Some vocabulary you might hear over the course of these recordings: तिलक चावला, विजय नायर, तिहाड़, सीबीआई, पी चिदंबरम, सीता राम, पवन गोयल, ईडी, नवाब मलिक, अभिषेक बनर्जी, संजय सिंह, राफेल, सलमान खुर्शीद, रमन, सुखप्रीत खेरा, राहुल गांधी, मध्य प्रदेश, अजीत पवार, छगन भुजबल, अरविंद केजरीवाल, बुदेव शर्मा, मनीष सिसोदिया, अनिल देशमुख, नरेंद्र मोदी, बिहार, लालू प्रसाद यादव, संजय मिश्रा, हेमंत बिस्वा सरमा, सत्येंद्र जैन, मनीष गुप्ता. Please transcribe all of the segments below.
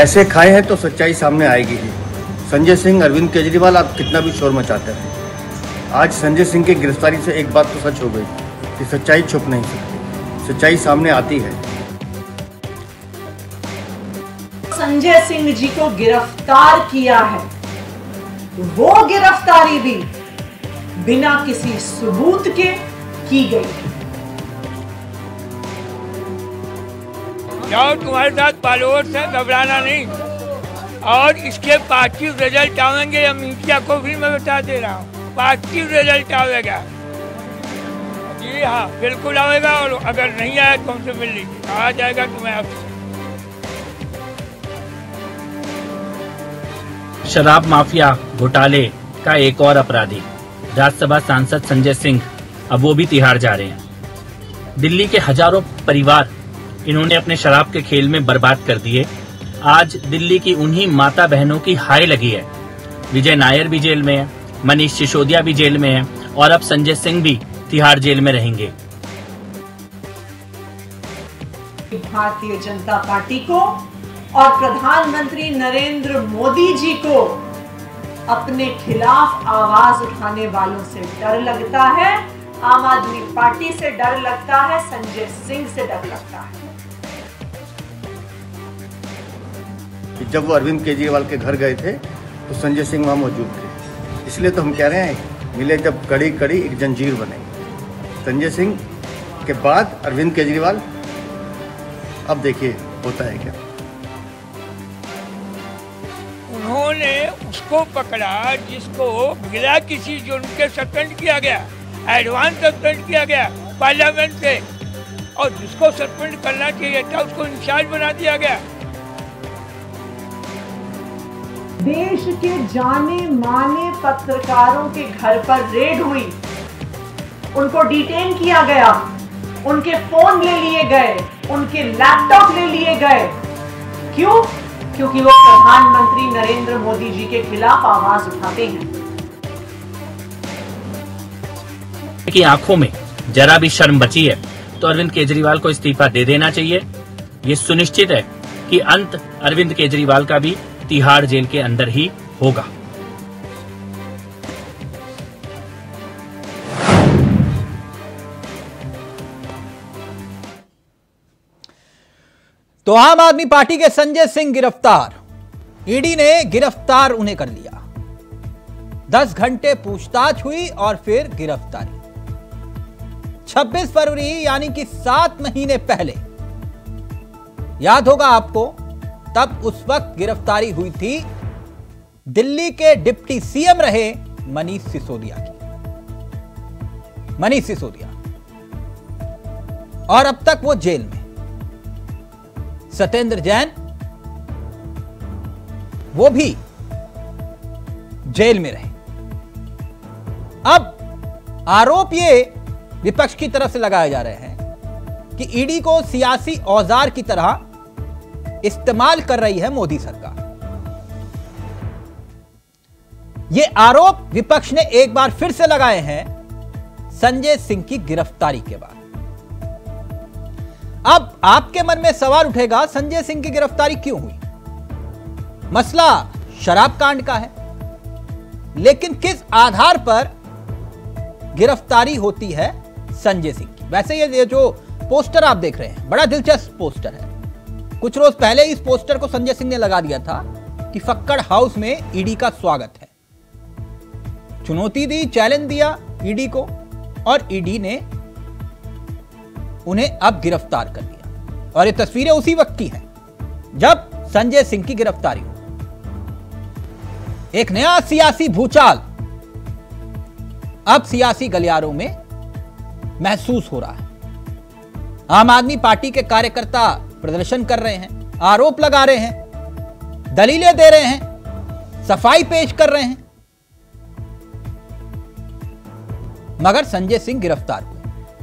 ऐसे खाए हैं तो सच्चाई सामने आएगी ही। संजय सिंह, अरविंद केजरीवाल आप कितना भी शोर मचाते हैं, आज संजय सिंह की गिरफ्तारी से एक बात तो सच हो गई कि सच्चाई छुप नहीं सकती, सच्चाई सामने आती है। संजय सिंह जी को गिरफ्तार किया है, वो गिरफ्तारी भी बिना किसी सबूत के की गई। और तुम्हारे साथ फॉलोअर्स है, घबराना नहीं। और इसके पॉजिटिव रिजल्ट आएंगे, या मीडिया को भी मैं बता दे रहा हूँ, पॉजिटिव रिजल्ट आएगा। जी हाँ, बिल्कुल आएगा। और अगर नहीं आया तो हमसे मिल लीजिए, आ जाएगा। तुम्हें अब शराब माफिया घोटाले का एक और अपराधी राज्यसभा सांसद संजय सिंह अब वो भी तिहाड़ जा रहे हैं। दिल्ली के हजारों परिवार इन्होंने अपने शराब के खेल में बर्बाद कर दिए। आज दिल्ली की उन्हीं माता बहनों की हाय लगी है। विजय नायर भी जेल में है, मनीष सिसोदिया भी जेल में है, और अब संजय सिंह भी तिहाड़ जेल में रहेंगे। भारतीय जनता पार्टी को और प्रधानमंत्री नरेंद्र मोदी जी को अपने खिलाफ आवाज उठाने वालों से डर लगता है, आम आदमी पार्टी से डर लगता है, संजय सिंह से डर लगता है। जब वो अरविंद केजरीवाल के घर गए थे तो संजय सिंह वहां मौजूद थे, इसलिए तो हम कह रहे हैं मिले जब कड़ी कड़ी एक जंजीर बने। संजय सिंह के बाद अरविंद केजरीवाल, अब देखिए होता है क्या। उन्होंने उसको पकड़ा जिसको बिना किसी जुर्म के सस्पेंड किया गया, एडवांस सस्पेंड किया गया पार्लियामेंट से, और जिसको सस्पेंड करना चाहिए था उसको इंचार्ज बना दिया गया। देश के जाने माने पत्रकारों के घर पर रेड हुई, उनको डिटेन किया गया, उनके फोन ले लिए गए, उनके लैपटॉप ले लिए गए। क्यों? क्योंकि वो प्रधानमंत्री नरेंद्र मोदी जी के खिलाफ आवाज उठाते हैं। की आंखों में जरा भी शर्म बची है तो अरविंद केजरीवाल को इस्तीफा दे देना चाहिए। ये सुनिश्चित है कि अंत अरविंद केजरीवाल का भी तिहाड़ जेल के अंदर ही होगा। तो आम आदमी पार्टी के संजय सिंह गिरफ्तार, ईडी ने गिरफ्तार उन्हें कर लिया। 10 घंटे पूछताछ हुई और फिर गिरफ्तारी। 26 फरवरी यानी कि 7 महीने पहले, याद होगा आपको, तब उस वक्त गिरफ्तारी हुई थी दिल्ली के डिप्टी सीएम रहे मनीष सिसोदिया की। मनीष सिसोदिया, और अब तक वो जेल में। सत्येंद्र जैन, वो भी जेल में रहे। अब आरोप ये विपक्ष की तरफ से लगाए जा रहे हैं कि ईडी को सियासी औजार की तरह इस्तेमाल कर रही है मोदी सरकार। ये आरोप विपक्ष ने एक बार फिर से लगाए हैं संजय सिंह की गिरफ्तारी के बाद। अब आपके मन में सवाल उठेगा, संजय सिंह की गिरफ्तारी क्यों हुई? मसला शराब कांड का है, लेकिन किस आधार पर गिरफ्तारी होती है संजय सिंह की? वैसे ये जो पोस्टर आप देख रहे हैं बड़ा दिलचस्प पोस्टर है। कुछ रोज पहले इस पोस्टर को संजय सिंह ने लगा दिया था कि फक्कड़ हाउस में ईडी का स्वागत है। चुनौती दी, चैलेंज दिया ईडी को, और ईडी ने उन्हें अब गिरफ्तार कर लिया। और ये तस्वीरें उसी वक्त की हैं जब संजय सिंह की गिरफ्तारी हुई। एक नया सियासी भूचाल अब सियासी गलियारों में महसूस हो रहा है। आम आदमी पार्टी के कार्यकर्ता प्रदर्शन कर रहे हैं, आरोप लगा रहे हैं, दलीलें दे रहे हैं, सफाई पेश कर रहे हैं, मगर संजय सिंह गिरफ्तार हुए।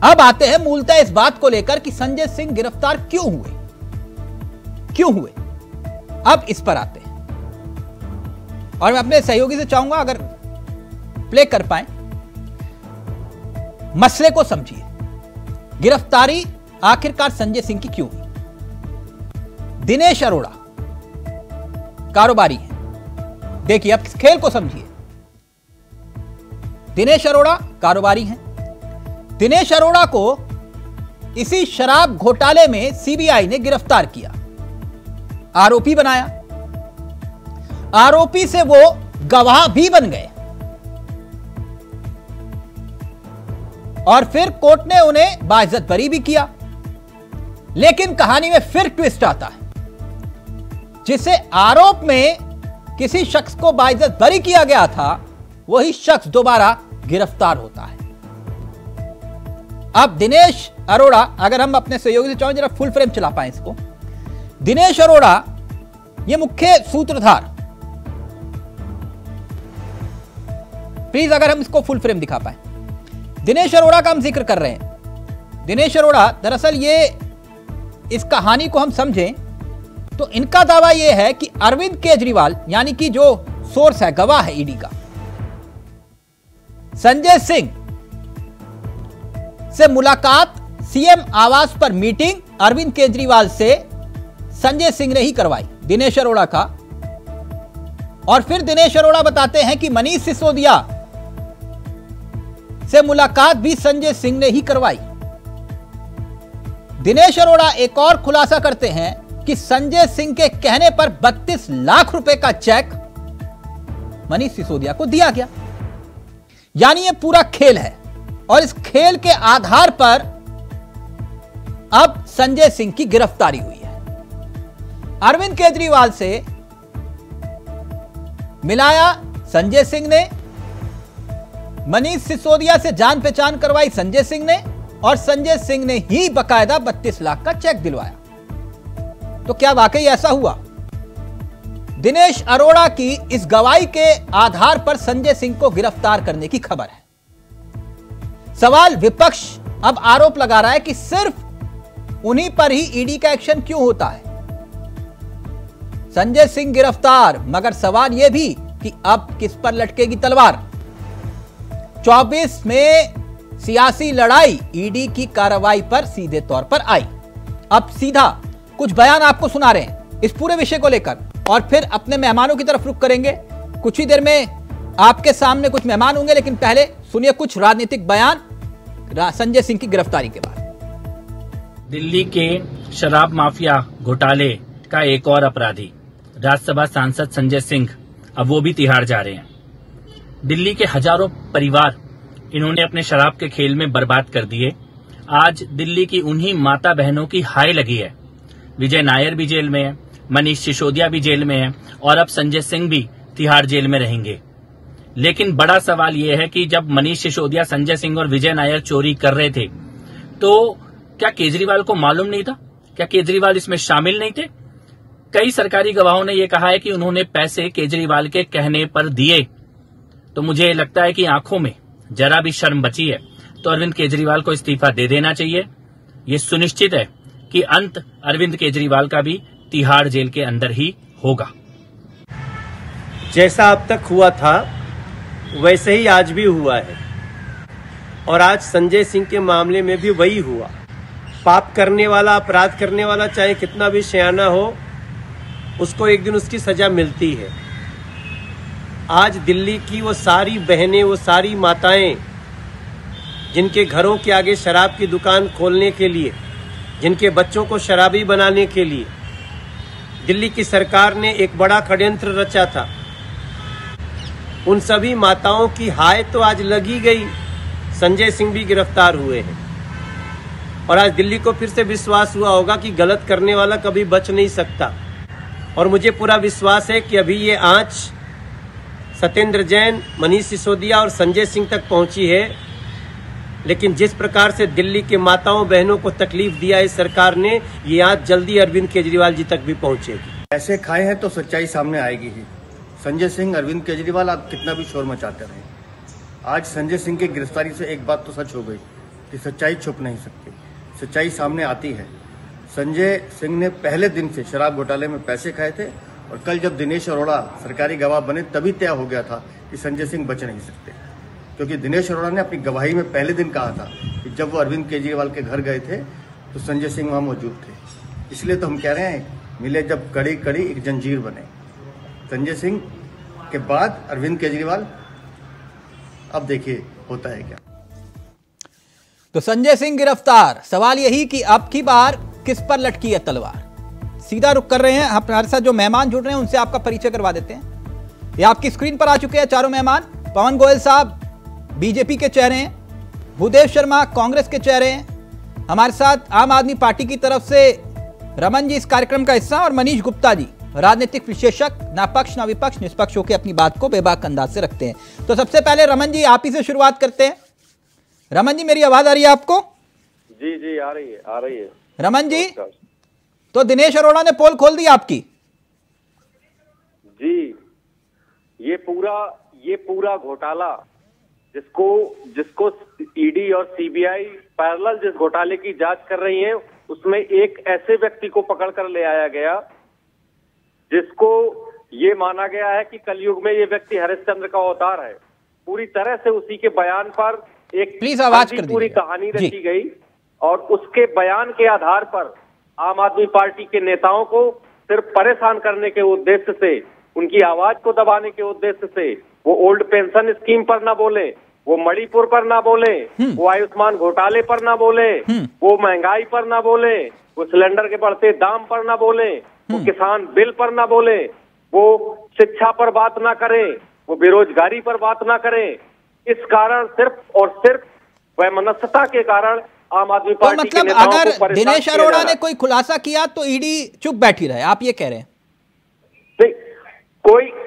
अब आते हैं मूलतः इस बात को लेकर कि संजय सिंह गिरफ्तार क्यों हुए, क्यों हुए, अब इस पर आते हैं। और मैं अपने सहयोगी से चाहूंगा अगर प्ले कर पाए, मसले को समझिए, गिरफ्तारी आखिरकार संजय सिंह की क्यों हुई? दिनेश अरोड़ा कारोबारी हैं। देखिए अब खेल को समझिए। दिनेश अरोड़ा कारोबारी हैं। दिनेश अरोड़ा को इसी शराब घोटाले में सीबीआई ने गिरफ्तार किया, आरोपी बनाया, आरोपी से वो गवाह भी बन गए और फिर कोर्ट ने उन्हें बाइज्जत बरी भी किया। लेकिन कहानी में फिर ट्विस्ट आता है, जिसे आरोप में किसी शख्स को बाइज्जत बरी किया गया था वही शख्स दोबारा गिरफ्तार होता है। अब दिनेश अरोड़ा, अगर हम अपने सहयोगी से चाहें जरा फुल फ्रेम चला पाए इसको, दिनेश अरोड़ा ये मुख्य सूत्रधार, प्लीज अगर हम इसको फुल फ्रेम दिखा पाए, दिनेश अरोड़ा का हम जिक्र कर रहे हैं। दिनेश अरोड़ा दरअसल ये, इस कहानी को हम समझें तो इनका दावा यह है कि अरविंद केजरीवाल यानी कि जो सोर्स है, गवाह है ईडी का, संजय सिंह से मुलाकात, सीएम आवास पर मीटिंग अरविंद केजरीवाल से संजय सिंह ने ही करवाई, दिनेश अरोड़ा का। और फिर दिनेश अरोड़ा बताते हैं कि मनीष सिसोदिया से मुलाकात भी संजय सिंह ने ही करवाई। दिनेश अरोड़ा एक और खुलासा करते हैं कि संजय सिंह के कहने पर 32 लाख रुपए का चेक मनीष सिसोदिया को दिया गया। यानी ये पूरा खेल है और इस खेल के आधार पर अब संजय सिंह की गिरफ्तारी हुई है। अरविंद केजरीवाल से मिलाया संजय सिंह ने, मनीष सिसोदिया से जान पहचान करवाई संजय सिंह ने, और संजय सिंह ने ही बकायदा 32 लाख का चेक दिलवाया। तो क्या वाकई ऐसा हुआ? दिनेश अरोड़ा की इस गवाही के आधार पर संजय सिंह को गिरफ्तार करने की खबर है। सवाल, विपक्ष अब आरोप लगा रहा है कि सिर्फ उन्हीं पर ही ईडी का एक्शन क्यों होता है। संजय सिंह गिरफ्तार, मगर सवाल यह भी कि अब किस पर लटकेगी तलवार। 24 में सियासी लड़ाई ईडी की कार्रवाई पर सीधे तौर पर आई। अब सीधा कुछ बयान आपको सुना रहे हैं इस पूरे विषय को लेकर, और फिर अपने मेहमानों की तरफ रुख करेंगे। कुछ ही देर में आपके सामने कुछ मेहमान होंगे, लेकिन पहले सुनिए कुछ राजनीतिक बयान संजय सिंह की गिरफ्तारी के बाद। दिल्ली के शराब माफिया घोटाले का एक और अपराधी राज्यसभा सांसद संजय सिंह, अब वो भी तिहाड़ जा रहे हैं। दिल्ली के हजारों परिवार इन्होंने अपने शराब के खेल में बर्बाद कर दिए। आज दिल्ली की उन्हीं माता बहनों की हाय लगी है। विजय नायर भी जेल में है, मनीष सिसोदिया भी जेल में है, और अब संजय सिंह भी तिहाड़ जेल में रहेंगे। लेकिन बड़ा सवाल यह है कि जब मनीष सिसोदिया, संजय सिंह और विजय नायर चोरी कर रहे थे तो क्या केजरीवाल को मालूम नहीं था? क्या केजरीवाल इसमें शामिल नहीं थे? कई सरकारी गवाहों ने यह कहा है कि उन्होंने पैसे केजरीवाल के कहने पर दिए। तो मुझे लगता है कि आंखों में जरा भी शर्म बची है तो अरविंद केजरीवाल को इस्तीफा दे देना चाहिए। ये सुनिश्चित है कि अंत अरविंद केजरीवाल का भी तिहाड़ जेल के अंदर ही होगा। जैसा अब तक हुआ था वैसे ही आज भी हुआ है, और आज संजय सिंह के मामले में भी वही हुआ। पाप करने वाला, अपराध करने वाला चाहे कितना भी सयाना हो, उसको एक दिन उसकी सजा मिलती है। आज दिल्ली की वो सारी बहनें, वो सारी माताएं जिनके घरों के आगे शराब की दुकान खोलने के लिए, जिनके बच्चों को शराबी बनाने के लिए दिल्ली की सरकार ने एक बड़ा षड्यंत्र रचा था, उन सभी माताओं की हाय तो आज लगी गई। संजय सिंह भी गिरफ्तार हुए हैं और आज दिल्ली को फिर से विश्वास हुआ होगा कि गलत करने वाला कभी बच नहीं सकता। और मुझे पूरा विश्वास है कि अभी ये आंच सत्येंद्र जैन, मनीष सिसोदिया और संजय सिंह तक पहुंची है, लेकिन जिस प्रकार से दिल्ली के माताओं बहनों को तकलीफ दिया है सरकार ने, ये आज जल्दी अरविंद केजरीवाल जी तक भी पहुंचेगी। ऐसे खाए हैं तो सच्चाई सामने आएगी ही। संजय सिंह, अरविंद केजरीवाल, आप कितना भी शोर मचाते रहे, आज संजय सिंह की गिरफ्तारी से एक बात तो सच हो गई कि सच्चाई छुप नहीं सकती, सच्चाई सामने आती है। संजय सिंह ने पहले दिन से शराब घोटाले में पैसे खाए थे और कल जब दिनेश अरोड़ा सरकारी गवाह बने तभी तय हो गया था कि संजय सिंह बच नहीं सकते, क्योंकि दिनेश अरोड़ा ने अपनी गवाही में पहले दिन कहा था कि जब वो अरविंद केजरीवाल के घर गए थे तो संजय सिंह वहाँ मौजूद थे। इसलिए तो हम कह रहे हैं मिले जब कड़ी कड़ी एक जंजीर बने। संजय सिंह के बाद अरविंद केजरीवाल, अब देखिए होता है क्या। तो संजय सिंह गिरफ्तार, सवाल यही कि अब की बार किस पर लटकी है तलवार। सीधा रुक कर रहे हैं, हमारे साथ जो मेहमान जुड़ रहे हैं उनसे आपका परिचय करवा देते हैं। ये आपकी स्क्रीन पर आ चुके हैं चारों मेहमान। पवन गोयल साहब बीजेपी के चेहरे हैं, बुदेव शर्मा कांग्रेस के चेहरे हैं, हमारे साथ आम आदमी पार्टी की तरफ से रमन जी इस कार्यक्रम का हिस्सा, और मनीष गुप्ता जी राजनीतिक विशेषज्ञ, ना पक्ष ना विपक्ष, निष्पक्ष होकर अपनी बात को बेबाक अंदाज से रखते हैं। तो सबसे पहले रमन जी आप ही से शुरुआत करते हैं। रमन जी मेरी आवाज आ रही है आपको? जी जी आ रही है, आ रही है। रमन जी तो दिनेश अरोड़ा ने पोल खोल दी आपकी। जी ये पूरा घोटाला जिसको ईडी और सीबीआई पैरेलल जिस घोटाले की जांच कर रही है, उसमें एक ऐसे व्यक्ति को पकड़ कर ले आया गया जिसको ये माना गया है कि कलयुग में ये व्यक्ति हरिश्चंद्र का अवतार है। पूरी तरह से उसी के बयान पर एक प्लीज आवाज कर पूरी कहानी रची गई और उसके बयान के आधार पर आम आदमी पार्टी के नेताओं को सिर्फ परेशान करने के उद्देश्य से, उनकी आवाज को दबाने के उद्देश्य से, वो ओल्ड पेंशन स्कीम पर ना बोले, वो मणिपुर पर ना बोले, वो आयुष्मान घोटाले पर ना बोले, वो महंगाई पर ना बोले, वो सिलेंडर के बढ़ते दाम पर ना बोले, वो किसान बिल पर ना बोले, वो शिक्षा पर बात ना करे, वो बेरोजगारी पर बात ना करे। इस कारण सिर्फ और सिर्फ वैमनस्यता के कारण आम आदमी पार्टी के नेताओं को परेशान किया जा रहा है। मतलब अगर दिनेश अरोड़ा ने कोई खुलासा किया तो ईडी चुप बैठी रहे, आप ये कह रहे हैं? नहीं,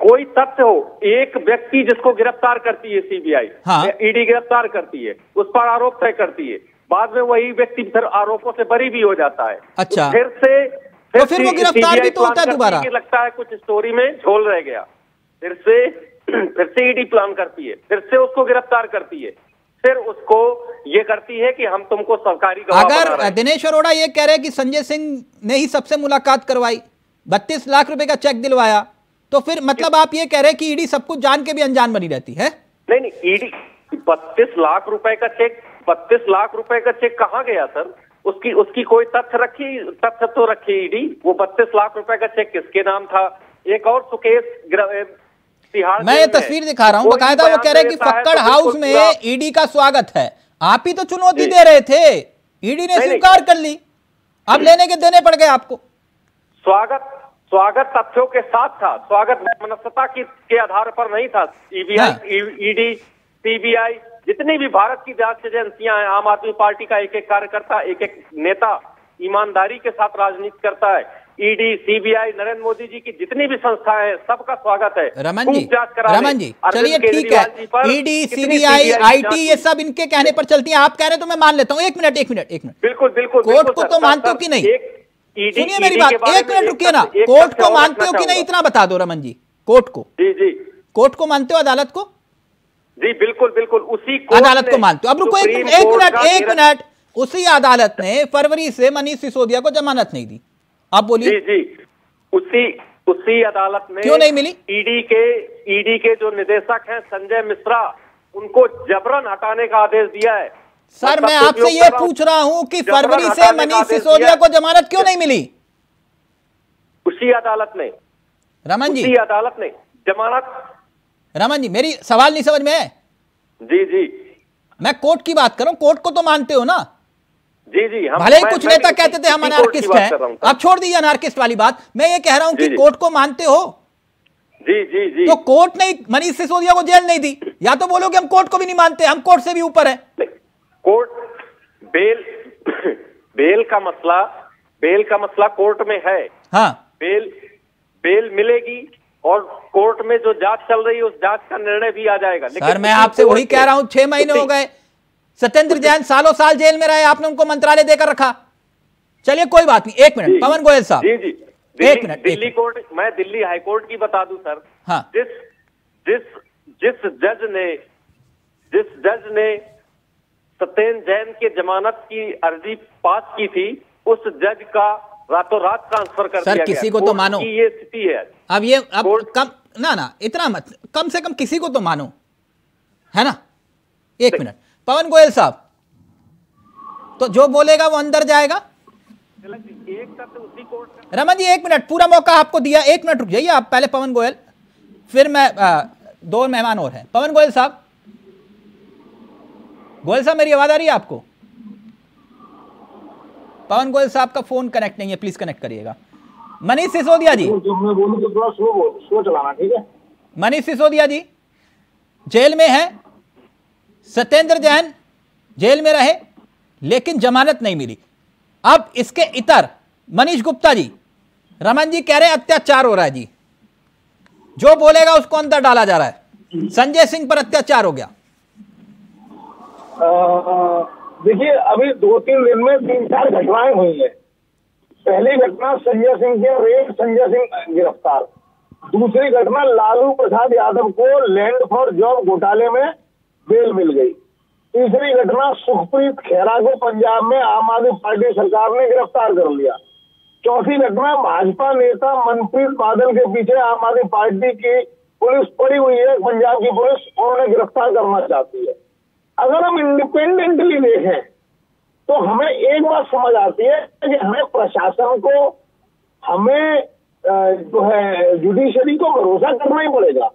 कोई तथ्य हो, एक व्यक्ति जिसको गिरफ्तार करती है सीबीआई, ईडी गिरफ्तार करती है, उस पर आरोप तय करती है, बाद में वही व्यक्ति फिर आरोपों से बरी भी हो जाता है। अच्छा, फिर से फिर वो गिरफ्तार भी तो होता है दोबारा। लगता है कुछ स्टोरी में झोल रह गया, फिर से ईडी प्लान करती है, फिर से उसको गिरफ्तार करती है, फिर उसको ये करती है कि हम तुमको सरकारी गवाह बना रहे हैं। अगर दिनेश अरोड़ा ये कह रहे हैं कि संजय सिंह ने ही सबसे मुलाकात करवाई, 32 लाख रुपए का चेक दिलवाया, तो फिर मतलब आप ये कह रहे हैं कि ईडी सब कुछ जान के भी अनजान बनी रहती है? नहीं नहीं, ईडी 32 लाख रुपए का चेक, 32 लाख रुपए का चेक कहाँ गया सर? उसकी कोई तथ्य तो रखी ईडी। वो 32 लाख रुपए का चेक किसके नाम था? एक और सुकेश, मैं ये तस्वीर दिखा रहा हूं बकायदा, वो कह रहे कि फक्कड़ हाउस में ईडी का स्वागत है। आप ही तो चुनौती दे रहे थे, ईडी ने स्वीकार कर ली, अब लेने के देने पड़ गए आपको। स्वागत तथ्यों के साथ था, स्वागत मनस्ता के आधार पर नहीं था। ईडी सीबीआई जितनी भी भारत की जांच एजेंसियां हैं, आम आदमी पार्टी का एक एक कार्यकर्ता, एक एक नेता ईमानदारी के साथ राजनीति करता है। ईडी सीबीआई नरेंद्र मोदी जी की जितनी भी संस्थाएं हैं, सबका स्वागत है। रमन जी चलिए ठीक है, ईडी सीबीआई आईटी ये सब इनके कहने पर चलती है, आप कह रहे हैं तो मैं मान लेता हूँ। एक मिनट बिल्कुल बिल्कुल, कोर्ट को तो मानते हो कि नहीं? सुनिए मेरी बात, एक मिनट रुकिए ना। कोर्ट को मानते हो कि नहीं इतना बता दो रमन जी, कोर्ट को? जी जी, कोर्ट को मानते हो, अदालत को? जी बिल्कुल बिल्कुल, उसी अदालत को मानते हो। अब रुको एक मिनट, उसी अदालत ने फरवरी से मनीष सिसोदिया को जमानत नहीं दी, आप बोलिए। जी जी, उसी अदालत में क्यों नहीं मिली? ईडी के जो निदेशक हैं संजय मिश्रा, उनको जबरन हटाने का आदेश दिया है। सर मैं आपसे ये पूछ रहा हूं कि फरवरी से मनीष सिसोदिया को जमानत क्यों नहीं मिली? उसी अदालत ने। रमन जी, उसी अदालत ने जमानत। रमन जी मेरी सवाल नहीं समझ में है। जी जी, मैं कोर्ट की बात कर रहा हूँ, कोर्ट को तो मानते हो ना? जी जी, भले ही कुछ नेता कहते थे हम अनार्किस्ट हैं, अब छोड़ दीजिए अनार्किस्ट वाली बात, मैं ये कह रहा हूं कि कोर्ट को मानते हो। जी जी जी, तो कोर्ट ने मनीष सिसोदिया को जेल नहीं दी, या तो बोलो कि हम कोर्ट को भी नहीं मानते, हम कोर्ट से भी ऊपर है। कोर्ट बेल का मसला कोर्ट में है। हाँ, बेल मिलेगी और कोर्ट में जो जांच चल रही है उस जांच का निर्णय भी आ जाएगा। सर मैं आपसे वही कह रहा हूँ, 6 महीने हो गए, सत्येंद्र जैन सालों साल जेल में रहे, आपने उनको मंत्रालय देकर रखा। चलिए कोई बात नहीं। एक मिनट पवन गोयल साहब। जी जी, दिल्ली कोर्ट, मैं दिल्ली हाई कोर्ट की बता दूं सर। हाँ, जिस जज ने सत्येंद्र जैन के जमानत की अर्जी पास की थी, उस जज का रातों रात ट्रांसफर कर दिया गया। सर किसी को तो मानो, ये स्थिति है। अब ये कम ना, इतना मत, कम से कम किसी को तो मानो, है ना? एक मिनट पवन गोयल साहब, तो जो बोलेगा वो अंदर जाएगा। रमन जी एक मिनट, पूरा मौका आपको दिया, एक मिनट रुक जाइए आप। पहले पवन गोयल, फिर मैं दो मेहमान और हैं। पवन गोयल साहब, गोयल साहब मेरी आवाज़ आ रही है आपको? पवन गोयल साहब का फोन कनेक्ट नहीं है, प्लीज कनेक्ट करिएगा। मनीष सिसोदिया जी, मनीष सिसोदिया जी जेल में है, सत्येंद्र जैन जेल में रहे लेकिन जमानत नहीं मिली। अब इसके इतर मनीष गुप्ता जी, रमन जी कह रहे हैं अत्याचार हो रहा है जी, जो बोलेगा उसको अंदर डाला जा रहा है, संजय सिंह पर अत्याचार हो गया। देखिए अभी 2-3 दिन में 3-4 घटनाएं हुई है। पहली घटना संजय सिंह के रेड, संजय सिंह गिरफ्तार। दूसरी घटना लालू प्रसाद यादव को लैंड फॉर जॉब घोटाले में बेल मिल गई। तीसरी घटना सुखप्रीत खेरा को पंजाब में आम आदमी पार्टी सरकार ने गिरफ्तार कर लिया। चौथी घटना भाजपा नेता मनप्रीत बादल के पीछे आम आदमी पार्टी की पुलिस पड़ी हुई है, पंजाब की पुलिस, और उन्हें गिरफ्तार करना चाहती है। अगर हम इंडिपेंडेंटली देखें तो हमें एक बात समझ आती है कि हमें प्रशासन को, हमें जो है जुडिशरी को भरोसा करना ही पड़ेगा।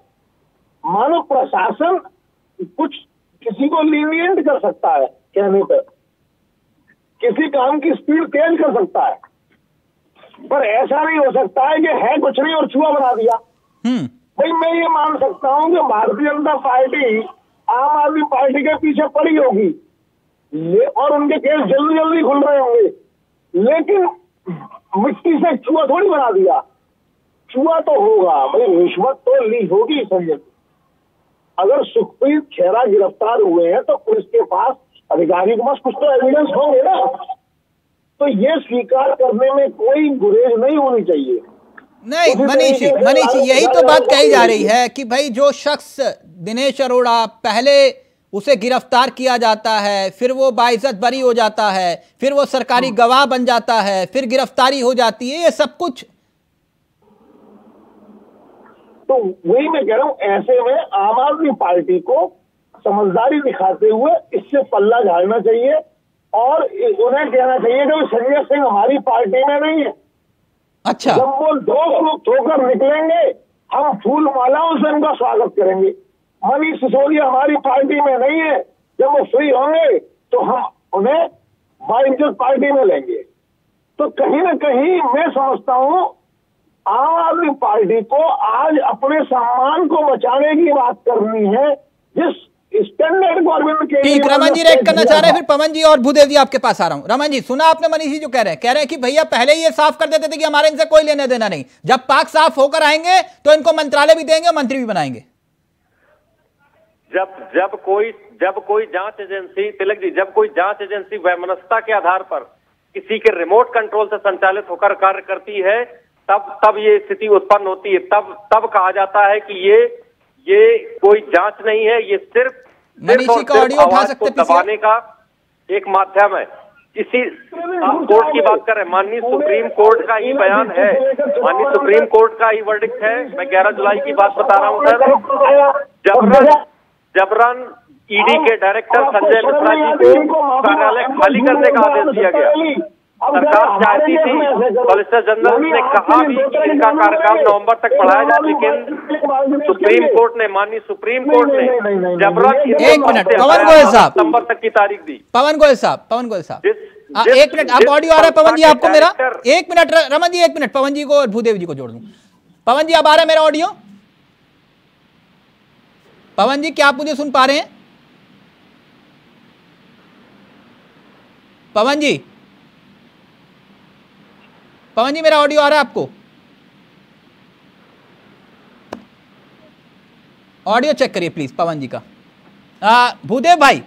मानो प्रशासन कुछ किसी को लीनियंट कर सकता है कहने पर, किसी काम की स्पीड तेज कर सकता है, पर ऐसा नहीं हो सकता है कि है कुछ नहीं और छुआ बना दिया। भाई मैं ये मान सकता हूं कि भारतीय जनता पार्टी आम आदमी पार्टी के पीछे पड़ी होगी और उनके केस जल्दी जल्दी खुल रहे होंगे, लेकिन मिट्टी से चूहा थोड़ी बना दिया। चूहा तो होगा भाई, रिश्वत तो ली होगी। संजय, अगर सुखप्रीत खेरा गिरफ्तार हुए हैं तो पुलिस के पास, अधिकारी के पास कुछ तो एविडेंस होंगे ना, तो ये स्वीकार करने में कोई गुरेज नहीं होनी चाहिए। नहीं मनीष, मनीष यही तो बात कही जा रही है कि भाई जो शख्स दिनेश अरोड़ा, पहले उसे गिरफ्तार किया जाता है, फिर वो बाइज्जत बरी हो जाता है, फिर वो सरकारी गवाह बन जाता है, फिर गिरफ्तारी हो जाती है, ये सब कुछ। तो वही मैं कह रहा हूं, ऐसे में आम आदमी पार्टी को समझदारी दिखाते हुए इससे पल्ला झाड़ना चाहिए और उन्हें कहना चाहिए कि संजय सिंह हमारी पार्टी में नहीं है। अच्छा, जब वो दोस्त होकर निकलेंगे हम फूल मालाओं से उनका स्वागत करेंगे। मनीष सिसोदिया हमारी पार्टी में नहीं है, जब वो फ्री होंगे तो हम उन्हें बाइज्जत पार्टी में लेंगे। तो कहीं ना कहीं मैं समझता हूं आम आदमी पार्टी को आज अपने सम्मान को बचाने की बात करनी है, जिस स्टैंडर्ड गवर्नमेंट के। ठीक, रमन जी रेक करना चाह रहे हैं, फिर पवन जी और भूदेव जी आपके पास आ रहा हूं। रमन जी, सुना आपने मनीष जी जो कह रहे हैं कि भैया पहले ये साफ कर देते थे कि हमारे इनसे कोई लेने देना नहीं, जब पाक साफ होकर आएंगे तो इनको मंत्रालय भी देंगे और मंत्री भी बनाएंगे। जब कोई जांच एजेंसी, तिलक जी, जब कोई जांच एजेंसी वैमनस्यता के आधार पर किसी के रिमोट कंट्रोल से संचालित होकर कार्य करती है, तब ये स्थिति उत्पन्न होती है। तब कहा जाता है कि ये कोई जांच नहीं है, ये सिर्फ आवाज को दबाने का एक माध्यम है। इसी कोर्ट की बात कर रहे हैं, माननीय सुप्रीम कोर्ट का ही बयान है, माननीय सुप्रीम कोर्ट का ही वर्डिक्ट है। मैं 11 जुलाई की बात बता रहा हूँ सर। जबरन ईडी के डायरेक्टर संजय मिश्रा जी को कार्यालय खाली करने का आदेश दिया गया। सरकार चाहती थी, सॉलिसिटर जनरल ने कहा भी कि इनका कार्यकाल नवंबर तक बढ़ाया जाए, लेकिन सुप्रीम कोर्ट ने, माननीय सुप्रीम कोर्ट ने जबरन 1 मिनट पवन गोयल साहब, नवंबर तक की तारीख दी। पवन गोयल साहब 1 मिनट, आप ऑडियो आ रहा है पवन जी आपको मेरा? 1 मिनट रमन जी, 1 मिनट पवन जी को और भूदेव जी को जोड़ दूं। पवन जी आप आ रहा है मेरा ऑडियो? पवन जी क्या आप मुझे सुन पा रहे हैं? पवन जी मेरा ऑडियो आ रहा है आपको? ऑडियो चेक करिए प्लीज पवन जी का। भूदेव भाई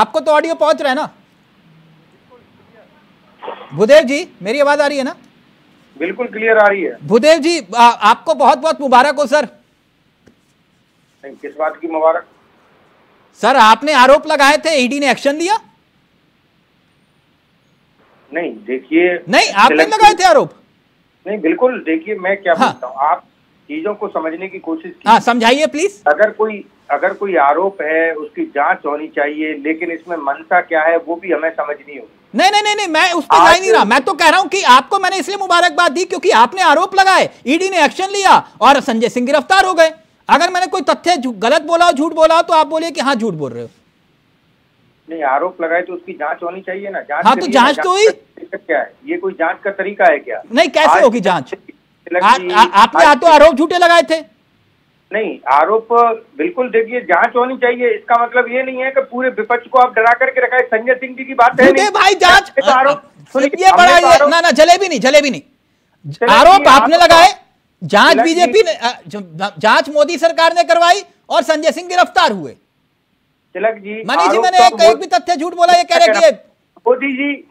आपको तो ऑडियो पहुंच रहा है ना? भूदेव जी मेरी आवाज आ रही है ना? बिल्कुल क्लियर आ रही है। भूदेव जी आपको बहुत बहुत मुबारक हो सर। किस बात की मुबारक? सर आपने आरोप लगाए थे, ईडी ने एक्शन लिया नहीं? देखिए नहीं, आपने लगाए थे आरोप? नहीं बिल्कुल, देखिए मैं क्या बोलता हूँ, आप चीजों को समझने की कोशिश कीजिए। हाँ समझाइए प्लीज। अगर कोई आरोप है उसकी जांच होनी चाहिए, लेकिन इसमें मनसा क्या है वो भी हमें समझनी होगी। नहीं नहीं नहीं मैं उस पर जा नहीं रहा, मैं तो कह रहा हूं कि आपको मैंने इसलिए मुबारकबाद दी क्योंकि आपने आरोप लगाए, ईडी ने एक्शन लिया और संजय सिंह गिरफ्तार हो गए। अगर मैंने कोई तथ्य गलत बोला हो, झूठ बोला हो, तो आप बोलिए कि हाँ झूठ बोल रहे हो। नहीं, आरोप लगाए तो उसकी जांच होनी चाहिए ना। जांच हाँ तो जांच तो हुई क्या है, ये कोई जांच का तरीका है क्या? नहीं, कैसे होगी जांच? आपने तो आरोप झूठे लगाए थे। नहीं, आरोप बिल्कुल देखिए जांच होनी चाहिए। इसका मतलब ये नहीं है कि पूरे विपक्ष को आप डरा करके रखा है। संजय सिंह जी की बात है नहीं भाई, जांच ये बड़ा ना ना जलेबी नहीं, जलेबी नहीं। आरोप आपने लगाए, जांच बीजेपी ने, जांच मोदी सरकार ने करवाई और संजय सिंह गिरफ्तार हुए। तिलक जी, मनीष जी, मैंने एक भी तथ्य झूठ बोला ये कह रहे कि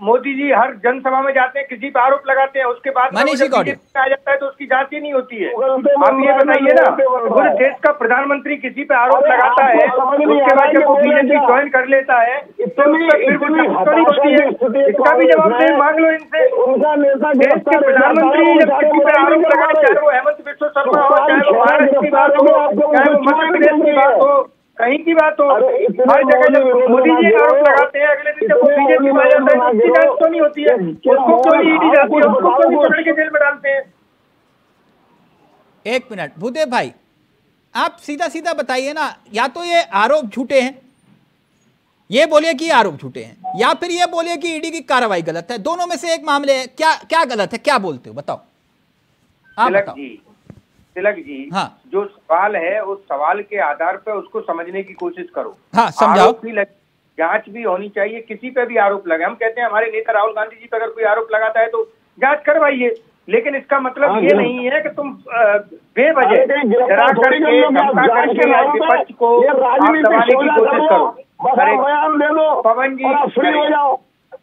मोदी जी हर जनसभा में जाते हैं, किसी पर आरोप लगाते हैं, उसके बाद मनीष जी का आ जाता है तो उसकी जांच ही नहीं होती है। आप ये बताइए ना, पूरे देश का प्रधानमंत्री किसी पे आरोप लगाता है, उसके बाद जब वो बीजेपी ज्वाइन कर लेता है तो फिर वो नहीं होती है। इसका भी जवाबदेही मांग लो इनसे। देश के प्रधानमंत्री जब किसी पे आरोप लगाए, चाहे वो हेमंत बिस्वा सरमा हो, चाहे वो महाराष्ट्र की बात हो, चाहे वो मध्य प्रदेश की बात हो, कहीं की बात हो, हर जगह जब मोदी जी आरोप लगाते हैं, अगले दिन जब वो बीजेपी में जाता है उसकी जांच तो नहीं होती है, उसको क्यों नहीं ईडी जाती है, उसको क्यों नहीं पकड़ के जेल में डालते हैं? एक मिनट भूदेव भाई, आप सीधा सीधा बताइए ना, या तो ये आरोप झूठे हैं, ये बोलिए कि आरोप झूठे हैं, या फिर ये बोलिए कि ईडी की कार्रवाई गलत है। दोनों में से एक मामले है, क्या क्या गलत है, क्या बोलते हो बताओ आप, बताओ तिलक जी। हाँ। जो सवाल है उस सवाल के आधार पर उसको समझने की कोशिश करो। हाँ, समझाओ। जांच भी होनी चाहिए, किसी पे भी आरोप लगे। हम कहते हैं हमारे नेता राहुल गांधी जी पे अगर कोई आरोप लगाता है तो जांच करवाइए, लेकिन इसका मतलब ये नहीं है कि तुम बेवजह डरा करके विपक्ष को दबाने की कोशिश करो। पवन जी,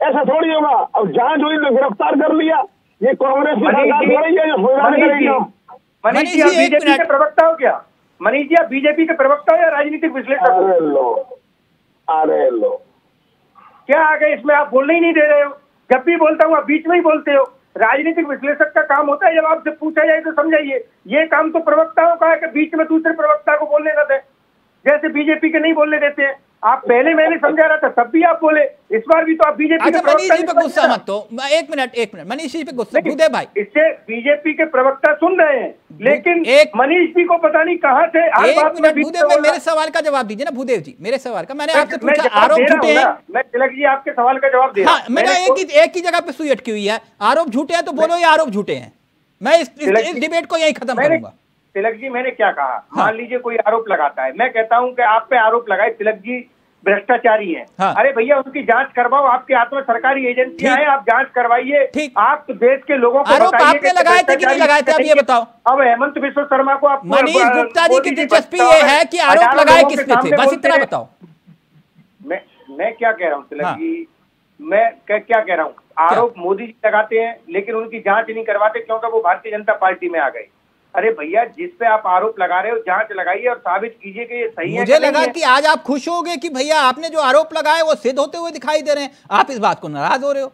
ऐसा थोड़ी होगा। अब जाँच हुई तो गिरफ्तार कर लिया, ये कांग्रेस। मनीष जी, आप बीजेपी के प्रवक्ता हो क्या? मनीष जी, आप बीजेपी के प्रवक्ता हो या राजनीतिक विश्लेषक हो? अरे लो, क्या आ गए इसमें? आप बोलने ही नहीं दे रहे हो। जब भी बोलता हूँ आप बीच में ही बोलते हो। राजनीतिक विश्लेषक का काम होता है जब आपसे पूछा जाए तो समझाइए। ये काम तो प्रवक्ताओं का है कि बीच में दूसरे प्रवक्ता को बोलने देते, जैसे बीजेपी के नहीं बोलने देते हैं। आप पहले मैंने समझा रहा था तब भी आप बोले, इस बार भी तो आप बीजेपी के प्रवक्ता पे गुस्सा मत हो। एक मिनट मनीष जी पे गुस्सा भूदेव भाई, इससे बीजेपी के प्रवक्ता सुन रहे हैं, लेकिन मनीष जी को पता नहीं कहां थे। एक मिनट भूदेव भाई, मेरे सवाल का जवाब दीजिए ना। भूदेव जी, मेरे सवाल का, मैंने आपसे पूछा आरोप झूठे हैं। मैं तिलक जी आपके सवाल का जवाब दे रहा हूं। मैंने एक ही जगह पे सुई अटकी हुई है, आरोप झूठे हैं तो बोलो ये आरोप झूठे हैं। मैं इस डिबेट को यही खत्म करूंगा। तिलक जी, मैंने क्या कहा? मान लीजिए कोई आरोप लगाता है, मैं कहता हूं कि आप पे आरोप लगाए तिलक जी भ्रष्टाचारी है। हाँ। अरे भैया, उनकी जांच करवाओ, आपके हाथ में सरकारी एजेंसियां हैं, आप जांच करवाइए। आप देश के लोगों को बताइए लगाए थे कि नहीं लगाए थे, आप ये बताओ। अब हेमंत बिस्वा सरमा को आप, मनीष गुप्ता जी की दिलचस्पी ये है कि आरोप लगाए किसने थे, बस इतना बताओ। मैं क्या कह रहा हूँ तिलक जी, मैं क्या कह रहा हूँ, आरोप मोदी जी लगाते हैं लेकिन उनकी जाँच नहीं करवाते क्योंकि वो भारतीय जनता पार्टी में आ गए। अरे भैया, जिस पे आप आरोप लगा रहे हो जांच लगाइए और साबित कीजिए कि ये सही है। मुझे लगा कि आज आप खुश होगे कि भैया आपने जो आरोप लगाए वो सिद्ध होते हुए दिखाई दे रहे हैं। आप इस बात को नाराज हो रहे हो।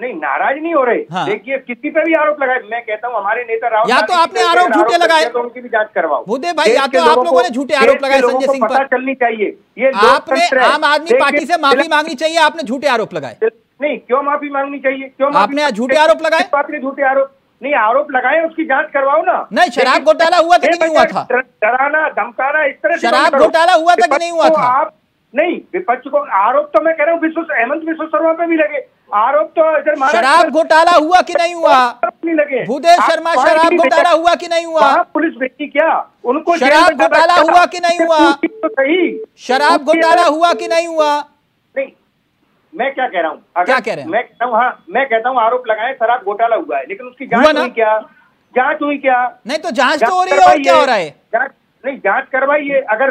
नहीं, नाराज नहीं हो रहे। हाँ। देखिए, किसी पे भी आरोप लगाए, मैं कहता हूँ हमारे नेता राहुल, या तो आपने आरोप झूठे लगाए तो उनकी भी जांच करवाओ। भूदेव भाई, या तो आप लोगों ने झूठे आरोप लगाए संजय सिंह पर, पता चलनी चाहिए। ये आपने आम आदमी पार्टी से माफी मांगनी चाहिए, आपने झूठे आरोप लगाए। नहीं, क्यों माफी मांगनी चाहिए? क्यों आपने झूठे आरोप लगाए? झूठे आरोप नहीं, आरोप लगाए उसकी जांच करवाओ ना। नहीं, शराब घोटाला हुआ था कि नहीं हुआ था? डराना धमकाना इस तरह से, शराब घोटाला हुआ था कि नहीं हुआ था? आप नहीं, विपक्ष को आरोप तो मैं कह रहा हूँ हेमंत बिस्वा सरमा पे भी लगे आरोप, तो इधर शराब घोटाला हुआ कि नहीं हुआ? लगे बुदेव शर्मा, शराब घोटाला हुआ कि नहीं हुआ? पुलिस बेटी क्या उनको? शराब घोटाला हुआ कि नहीं हुआ? सही, शराब घोटाला हुआ कि नहीं हुआ? नहीं, मैं क्या कह रहा हूँ, क्या कह रहे हैं? मैं कहता हूँ, हाँ मैं कहता हूँ आरोप लगाए शराब घोटाला हुआ है, लेकिन उसकी जांच हुई क्या? जांच हुई क्या? नहीं तो जांच तो हो रही है और क्या हो रहा है? जांच नहीं, जांच करवाइए अगर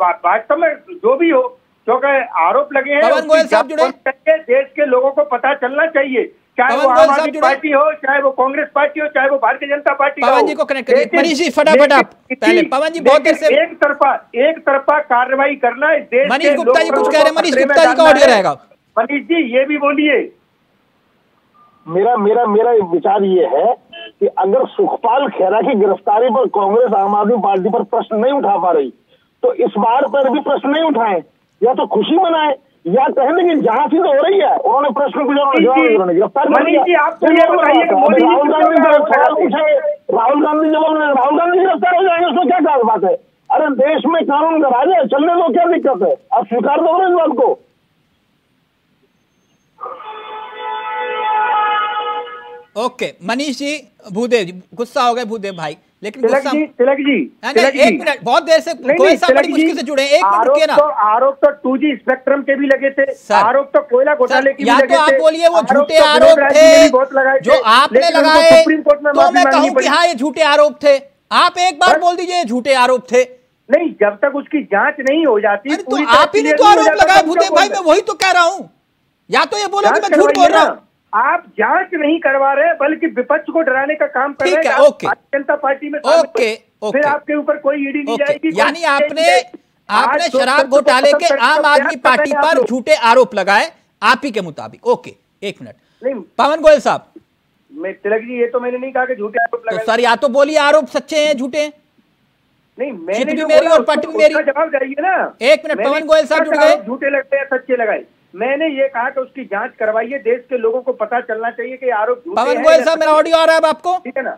वास्तव में जो भी हो, क्योंकि आरोप लगे हैं। पवन गोयल साहब जुड़े, देश के लोगों को पता चलना चाहिए, चाहे वो आम आदमी पार्टी हो, चाहे वो कांग्रेस पार्टी हो, चाहे वो भारतीय जनता पार्टी हो। पवन जी को कनेक्ट करिए। मनीष जी फटाफट आप पहले, पवन जी बहुत देर से एक तरफा कार्रवाई करना। मनीष गुप्ता जी कुछ कह रहे हैं, मनीष गुप्ता जी का ऑडियो रहेगा। मनीष जी, ये भी बोलिए। मेरा विचार ये है कि अगर सुखपाल खेरा की गिरफ्तारी पर कांग्रेस आम आदमी पार्टी पर प्रश्न नहीं उठा पा रही, तो इस बार पर भी प्रश्न नहीं उठाए, या तो खुशी मनाए या कहने की जहाँ चीज हो रही है उन्होंने प्रश्न राहुल गांधी जब राहुल गांधी गिरफ्तार हो जाएंगे उसमें क्या खास बात है? अरे देश में कानून का राज है, चलने दो, क्या दिक्कत है? आप स्वीकार दो इस बात को। ओके मनीष जी, भूदेव जी गुस्सा हो गए भूदेव भाई, लेकिन एक मिनट, बहुत देर से कोई बड़ी मुश्किल से जुड़े, एक मिनट रुकिए ना। आरोप तो 2G स्पेक्ट्रम के भी लगे थे, आरोप तो कोयला घोटाले के भी लगे थे। आप बोलिए वो झूठे आरोप थे जो आपने लगाए, तो मैं कहूँ कि हाँ ये झूठे आरोप थे। आप एक बार बोल दीजिए ये झूठे आरोप थे। नहीं, जब तक उसकी जांच नहीं हो जाती। तो आप ही ने तो आरोप लगाए भूदेव भाई, मैं वही तो कह रहा हूँ, या तो ये बोलो कि मैं झूठ बोल रहा हूँ। आप जांच नहीं करवा रहे बल्कि विपक्ष को डराने का काम कर रहे हैं। ओके, जनता पार्टी में फिर आपके ऊपर कोई ईडी नहीं जाएगी। यानी आपने शराब घोटाले के आम आदमी पार्टी पर झूठे आरोप लगाए आप ही के मुताबिक। ओके एक मिनट पवन गोयल साहब, मैं तिलक जी ये तो मैंने नहीं कहा कि झूठे आरोप लगाए। सर या तो बोलिए आरोप सच्चे हैं झूठे हैं। नहीं, मैंने भी मेरी और पटनी मेरी, जवाब चाहिए ना। एक मिनट पवन गोयल साहब जुड़ गए। झूठे लगते हैं सच्चे लगाए, मैंने ये कहा कि उसकी जांच करवाइए, देश के लोगों को पता चलना चाहिए कि आरोप झूठे हैं। पवन गोयल साहब मेरा ऑडियो आ रहा है आपको, ठीक है ना?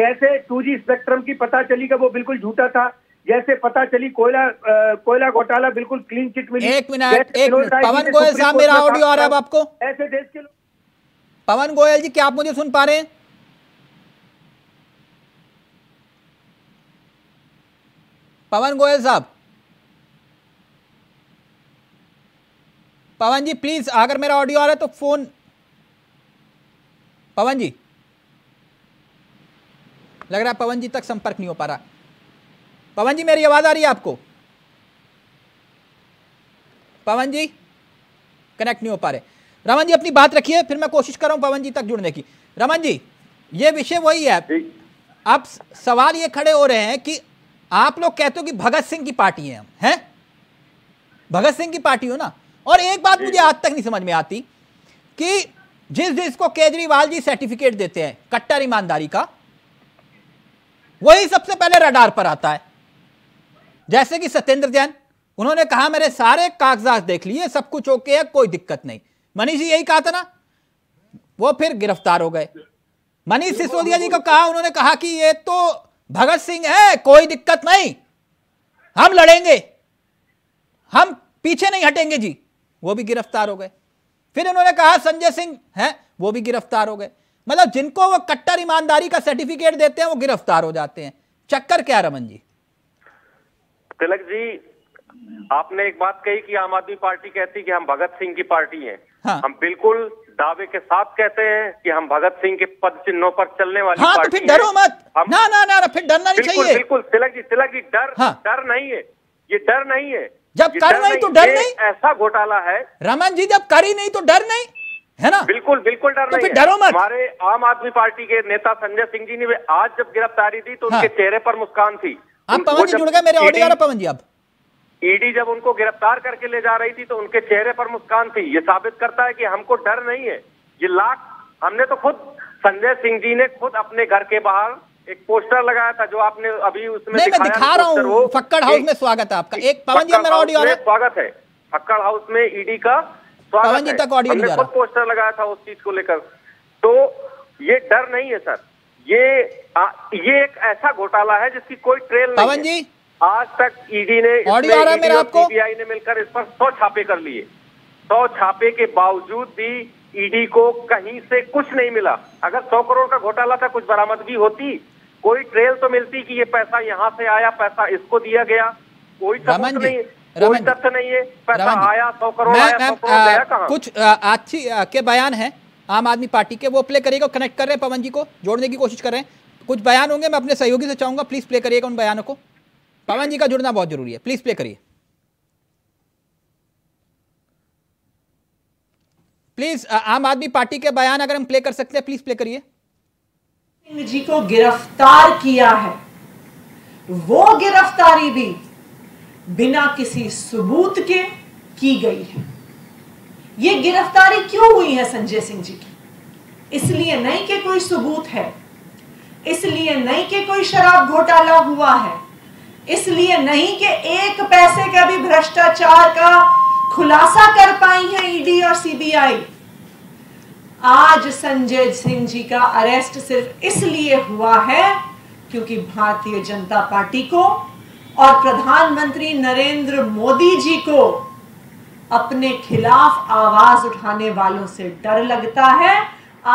जैसे 2G स्पेक्ट्रम की पता चली कि वो बिल्कुल झूठा था, जैसे पता चली कोयला घोटाला बिल्कुल क्लीन चिट मिली। एक मिनट पवन गोयल साहब मेरा ऑडियो आ रहा है आपको। ऐसे देश के लोग, पवन गोयल जी क्या आप मुझे सुन पा रहे हैं? पवन गोयल साहब, पवन जी प्लीज अगर मेरा ऑडियो आ रहा है तो फोन। पवन जी लग रहा है पवन जी तक संपर्क नहीं हो पा रहा। पवन जी मेरी आवाज आ रही है आपको? पवन जी कनेक्ट नहीं हो पा रहे। रमन जी अपनी बात रखिए, फिर मैं कोशिश कर रहा हूँ पवन जी तक जुड़ने की। रमन जी ये विषय वही है, अब सवाल ये खड़े हो रहे हैं कि आप लोग कहते हो कि भगत सिंह की पार्टी है हम, हैं भगत सिंह की पार्टी हो ना। और एक बात मुझे आज तक नहीं समझ में आती कि जिस जिसको केजरीवाल जी सर्टिफिकेट देते हैं कट्टर ईमानदारी का, वही सबसे पहले रडार पर आता है। जैसे कि सत्येंद्र जैन, उन्होंने कहा मेरे सारे कागजात देख लिए, सब कुछ ओके है, कोई दिक्कत नहीं। मनीष जी यही कहा था ना, वो फिर गिरफ्तार हो गए। मनीष सिसोदिया जी को कहा, उन्होंने कहा कि ये तो भगत सिंह है, कोई दिक्कत नहीं, हम लड़ेंगे, हम पीछे नहीं हटेंगे जी, वो भी गिरफ्तार हो गए। फिर उन्होंने कहा संजय सिंह हैं, वो भी गिरफ्तार हो गए। मतलब जिनको वो कट्टर ईमानदारी का सर्टिफिकेट देते हैं वो गिरफ्तार हो जाते हैं। चक्कर क्या रमन जी? तिलक जी आपने एक बात कही कि आम आदमी पार्टी कहती कि हम भगत सिंह की पार्टी हैं। हाँ। हम बिल्कुल दावे के साथ कहते हैं कि हम भगत सिंह के पद चिन्हों पर चलने वाली हाँ, पार्टी। तो फिर डरो मत। ना ना ना फिर डरना नहीं चाहिए। बिल्कुल तिलक जी डर डर नहीं है, ये डर नहीं है। जब कर नहीं तो डर नहीं, ऐसा घोटाला है रमन जी, जब कर ही नहीं तो डर नहीं है ना। बिल्कुल बिल्कुल डर नहीं है, डरो मत। हमारे आम आदमी पार्टी के नेता संजय सिंह जी ने आज जब गिरफ्तारी दी तो उनके चेहरे पर मुस्कान थी। आप पवन जी जुड़ गए, मेरे ऑडियो आ रहा पवन जी। अब ईडी जब उनको गिरफ्तार करके ले जा रही थी तो उनके चेहरे पर मुस्कान थी। ये साबित करता है कि हमको डर नहीं है। ये लाख हमने तो खुद, संजय सिंह जी ने खुद अपने घर के बाहर एक पोस्टर लगाया था जो आपने अभी उसमें नहीं, मैं दिखा रहा हूं। फक्कड़ हाउस में स्वागत है आपका। एक पवन जी मेरा ऑडियो स्वागत है, फक्कड़ हाउस में ईडी का स्वागत है। हमने खुद पोस्टर लगाया था उस चीज को लेकर। तो ये डर नहीं है सर, ये एक ऐसा घोटाला है जिसकी कोई ट्रेल नहीं। पवन जी आज तक ईडी ने सीबीआई ने मिलकर इस पर 100 छापे कर लिए। 100 छापे के बावजूद भी ईडी को कहीं से कुछ नहीं मिला। अगर 100 करोड़ का घोटाला था, कुछ बरामदगी होती, कोई ट्रेल तो मिलती कि ये पैसा यहाँ से आया, पैसा इसको दिया गया। कोई तथ्य नहीं, कोई तथ्य नहीं है। पैसा आया 100 करोड़ आया कहाँ? कुछ अच्छी के बयान है आम आदमी पार्टी के, वो प्ले करिएगा। कनेक्ट कर रहे हैं पवन जी को, जोड़ने की कोशिश कर रहे हैं। कुछ बयान होंगे, मैं अपने सहयोगी से चाहूंगा प्लीज प्ले करिएगा उन बयानों को। पवन जी का जुड़ना बहुत जरूरी है, प्लीज प्ले करिए। प्लीज आम आदमी पार्टी के बयान अगर हम प्ले कर सकते हैं प्लीज प्ले करिए। सिंह जी को गिरफ्तार किया है, वो गिरफ्तारी भी बिना किसी सबूत के की गई है। ये गिरफ्तारी क्यों हुई है संजय सिंह जी की? इसलिए नहीं कि कोई सबूत है, इसलिए नहीं कि कोई शराब घोटाला हुआ है, इसलिए नहीं कि एक पैसे का भी भ्रष्टाचार का खुलासा कर पाई है ईडी और सीबीआई। आज संजय सिंह जी का अरेस्ट सिर्फ इसलिए हुआ है क्योंकि भारतीय जनता पार्टी को और प्रधानमंत्री नरेंद्र मोदी जी को अपने खिलाफ आवाज उठाने वालों से डर लगता है,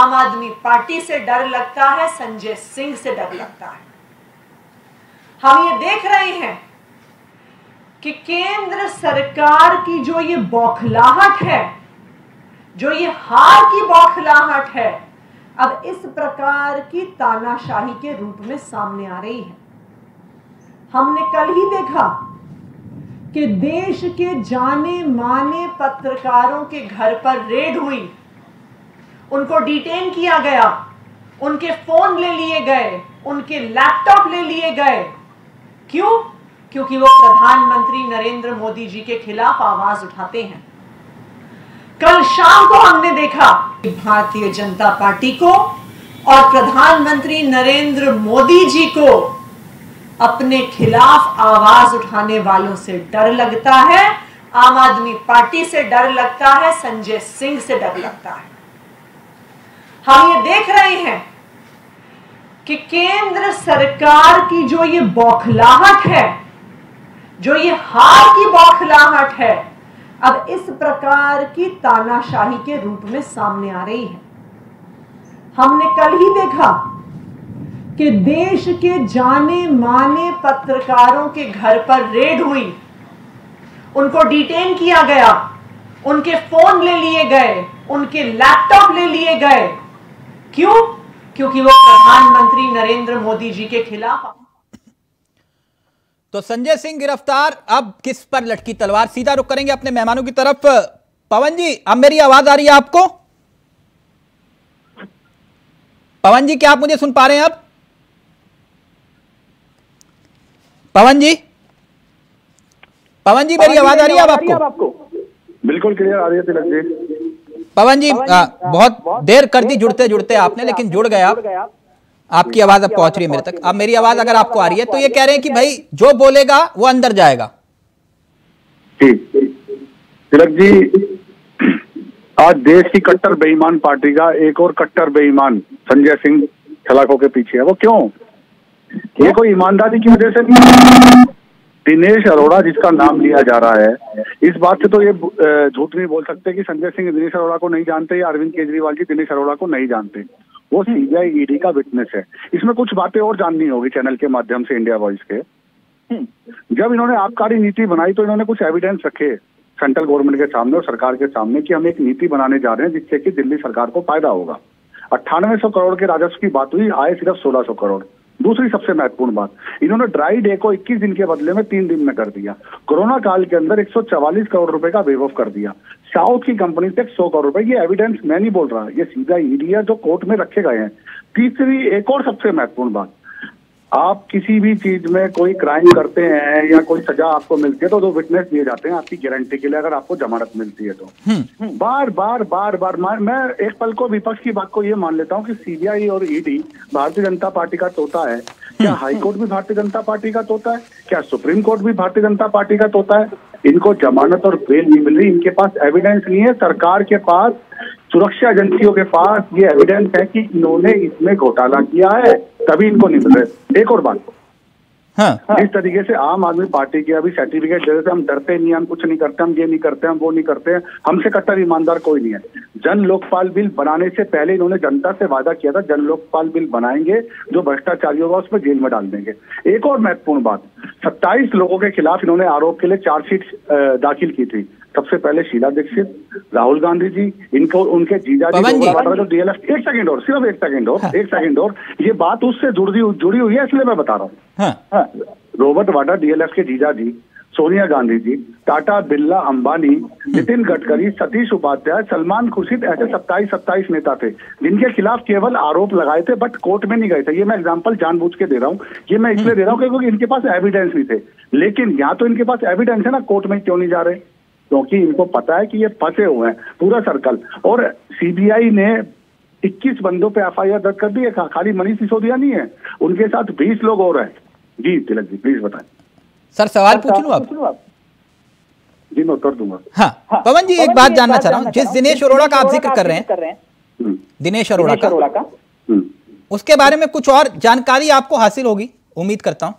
आम आदमी पार्टी से डर लगता है, संजय सिंह से डर लगता है। हम ये देख रहे हैं कि केंद्र सरकार की जो ये बौखलाहट है, जो ये हार की बौखलाहट है, अब इस प्रकार की तानाशाही के रूप में सामने आ रही है। हमने कल ही देखा कि देश के जाने माने पत्रकारों के घर पर रेड हुई, उनको डिटेन किया गया, उनके फोन ले लिए गए, उनके लैपटॉप ले लिए गए। क्यों? क्योंकि वो प्रधानमंत्री नरेंद्र मोदी जी के खिलाफ आवाज उठाते हैं। कल शाम को हमने देखा कि भारतीय जनता पार्टी को और प्रधानमंत्री नरेंद्र मोदी जी को अपने खिलाफ आवाज उठाने वालों से डर लगता है, आम आदमी पार्टी से डर लगता है, संजय सिंह से डर लगता है। हम ये देख रहे हैं कि केंद्र सरकार की जो ये बौखलाहट है, जो ये हार की बौखलाहट है, अब इस प्रकार की तानाशाही के रूप में सामने आ रही है। हमने कल ही देखा कि देश के जाने माने पत्रकारों के घर पर रेड हुई, उनको डिटेन किया गया, उनके फोन ले लिए गए, उनके लैपटॉप ले लिए गए। क्यों? क्योंकि वो प्रधानमंत्री नरेंद्र मोदी जी के खिलाफ। तो संजय सिंह गिरफ्तार, अब किस पर लटकी तलवार? सीधा रुख करेंगे अपने मेहमानों की तरफ। पवन जी, अब मेरी आवाज आ रही है आपको? पवन जी, क्या आप मुझे सुन पा रहे हैं? अब पवन जी, पवन जी मेरी आवाज आ रही है आपको? बिल्कुल क्लियर आ रही है तिलक जी। पवन जी, बहुत देर कर दी जुड़ते जुड़ते आपने, लेकिन जुड़ गए आप। आपकी आवाज अब पहुंच रही है मेरे तक। अब मेरी आवाज अगर आपको आ रही है तो ये कह रहे हैं कि भाई जो बोलेगा वो अंदर जाएगा। तिलक जी, आज देश की कट्टर बेईमान पार्टी का एक और कट्टर बेईमान संजय सिंह सलाखों के पीछे है। वो क्यों? ये कोई ईमानदारी की वजह से नहीं। दिनेश अरोड़ा जिसका नाम लिया जा रहा है, इस बात से तो ये झूठ नहीं बोल सकते कि संजय सिंह दिनेश अरोड़ा को नहीं जानते या अरविंद केजरीवाल जी दिनेश अरोड़ा को नहीं जानते। वो सीबीआई ईडी का विटनेस है। इसमें कुछ बातें और जाननी होगी चैनल के माध्यम से इंडिया वॉइस के। जब इन्होंने आबकारी नीति बनाई तो इन्होंने कुछ एविडेंस रखे सेंट्रल गवर्नमेंट के सामने और सरकार के सामने कि हम एक नीति बनाने जा रहे हैं जिससे कि दिल्ली सरकार को फायदा होगा। 9800 करोड़ के राजस्व की बात हुई, आए सिर्फ 1600 करोड़। दूसरी सबसे महत्वपूर्ण बात, इन्होंने ड्राई डे को 21 दिन के बदले में 3 दिन में कर दिया। कोरोना काल के अंदर 144 करोड़ रुपए का वेव ऑफ कर दिया। साउथ की कंपनी तक 100 करोड़ रुपए। ये एविडेंस मैं नहीं बोल रहा, ये सीधा ईडी है जो कोर्ट में रखे गए हैं। तीसरी एक और सबसे महत्वपूर्ण बात, आप किसी भी चीज में कोई क्राइम करते हैं या कोई सजा आपको मिलती है तो 2 विटनेस दिए जाते हैं आपकी गारंटी के लिए, अगर आपको जमानत मिलती है तो। बार बार बार बार मैं एक पल को विपक्ष की बात को ये मान लेता हूँ कि सीबीआई और ईडी भारतीय जनता पार्टी का तोता है। क्या हाईकोर्ट भी भारतीय जनता पार्टी का तोता है? क्या सुप्रीम कोर्ट भी भारतीय जनता पार्टी का तोता है? इनको जमानत और बेल नहीं मिल रही, इनके पास एविडेंस नहीं है। सरकार के पास, सुरक्षा एजेंसियों के पास ये एविडेंस है कि इन्होंने इसमें घोटाला किया है, तभी इनको नहीं मिल रहे। एक और बात, हाँ। इस तरीके से आम आदमी पार्टी के अभी सर्टिफिकेट दे देते, हम डरते नहीं, हम कुछ नहीं करते, हम ये नहीं करते, हम वो नहीं करते, हमसे कट्टर ईमानदार कोई नहीं है। जन लोकपाल बिल बनाने से पहले इन्होंने जनता से वादा किया था जन लोकपाल बिल बनाएंगे, जो भ्रष्टाचारियों का उसमें जेल में डाल देंगे। एक और महत्वपूर्ण बात, 27 लोगों के खिलाफ इन्होंने आरोप के लिए चार्जशीट दाखिल की थी। सबसे पहले शीला दीक्षित, राहुल गांधी जी, इनको उनके जीजा जी जो डीएलएफ। एक सेकंड और, ये बात उससे जुड़ी हुई है इसलिए मैं बता रहा हूँ। हाँ, रॉबर्ट वाड्रा डीएलएफ के जीजा जी, सोनिया गांधी जी, टाटा बिरला अंबानी, नितिन गडकरी, सतीश उपाध्याय, सलमान खुर्शीद, ऐसे 27 नेता थे जिनके खिलाफ केवल आरोप लगाए थे बट कोर्ट में नहीं गए थे। ये मैं एग्जांपल जानबूझ के दे रहा हूँ, ये मैं इसलिए दे रहा हूँ क्योंकि इनके पास एविडेंस नहीं थे। लेकिन यहाँ तो इनके पास एविडेंस है ना, कोर्ट में क्यों नहीं जा रहे? क्योंकि इनको पता है कि ये फंसे हुए हैं, पूरा सर्कल। और सीबीआई ने 21 बंदों पर FIR दर्ज कर दी है, खाली मनीष सिसोदिया नहीं है, उनके साथ 20 लोग और हैं। जी तिलक जी, प्लीज बताएं। सर सवाल पूछ लूं आप? जी मैं कर दूंगा। हाँ पवन जी, एक बात जानना चाह रहा हूँ, जिस दिनेश अरोड़ा का आप जिक्र कर रहे हैं, दिनेश अरोड़ा का, उसके बारे में कुछ और जानकारी आपको हासिल होगी, उम्मीद करता हूँ।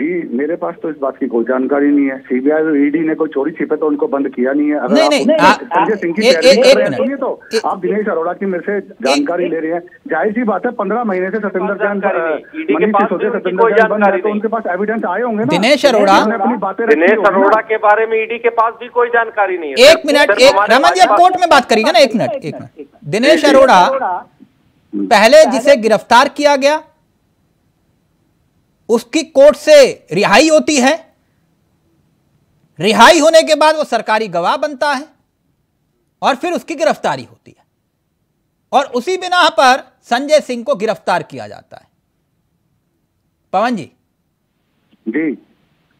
जी मेरे पास तो इस बात की कोई जानकारी नहीं है। सीबीआई और ईडी ने कोई चोरी छिपे तो उनको बंद किया नहीं है। अगर संजय सिंह की तैयारी तो आप दिनेश अरोड़ा की मेरे से जानकारी ले रहे हैं, जाहिर सी बात है 15 महीने से सत्येंद्र जैन, मनीष सिसोदिया सत्येंद्र जैन बंद है, तो उनके पास एविडेंस आए होंगे ना। दिनेश अरोड़ा अपनी बातें, दिनेश अरोड़ा के बारे में ईडी के पास भी कोई जानकारी नहीं है। 1 मिनट रमन जी, आप कोर्ट में बात करिएगा ना। 1 मिनट। दिनेश अरोड़ा पहले जिसे गिरफ्तार किया गया उसकी कोर्ट से रिहाई होती है, रिहाई होने के बाद वो सरकारी गवाह बनता है और फिर उसकी गिरफ्तारी होती है और उसी बिना पर संजय सिंह को गिरफ्तार किया जाता है। पवन जी जी,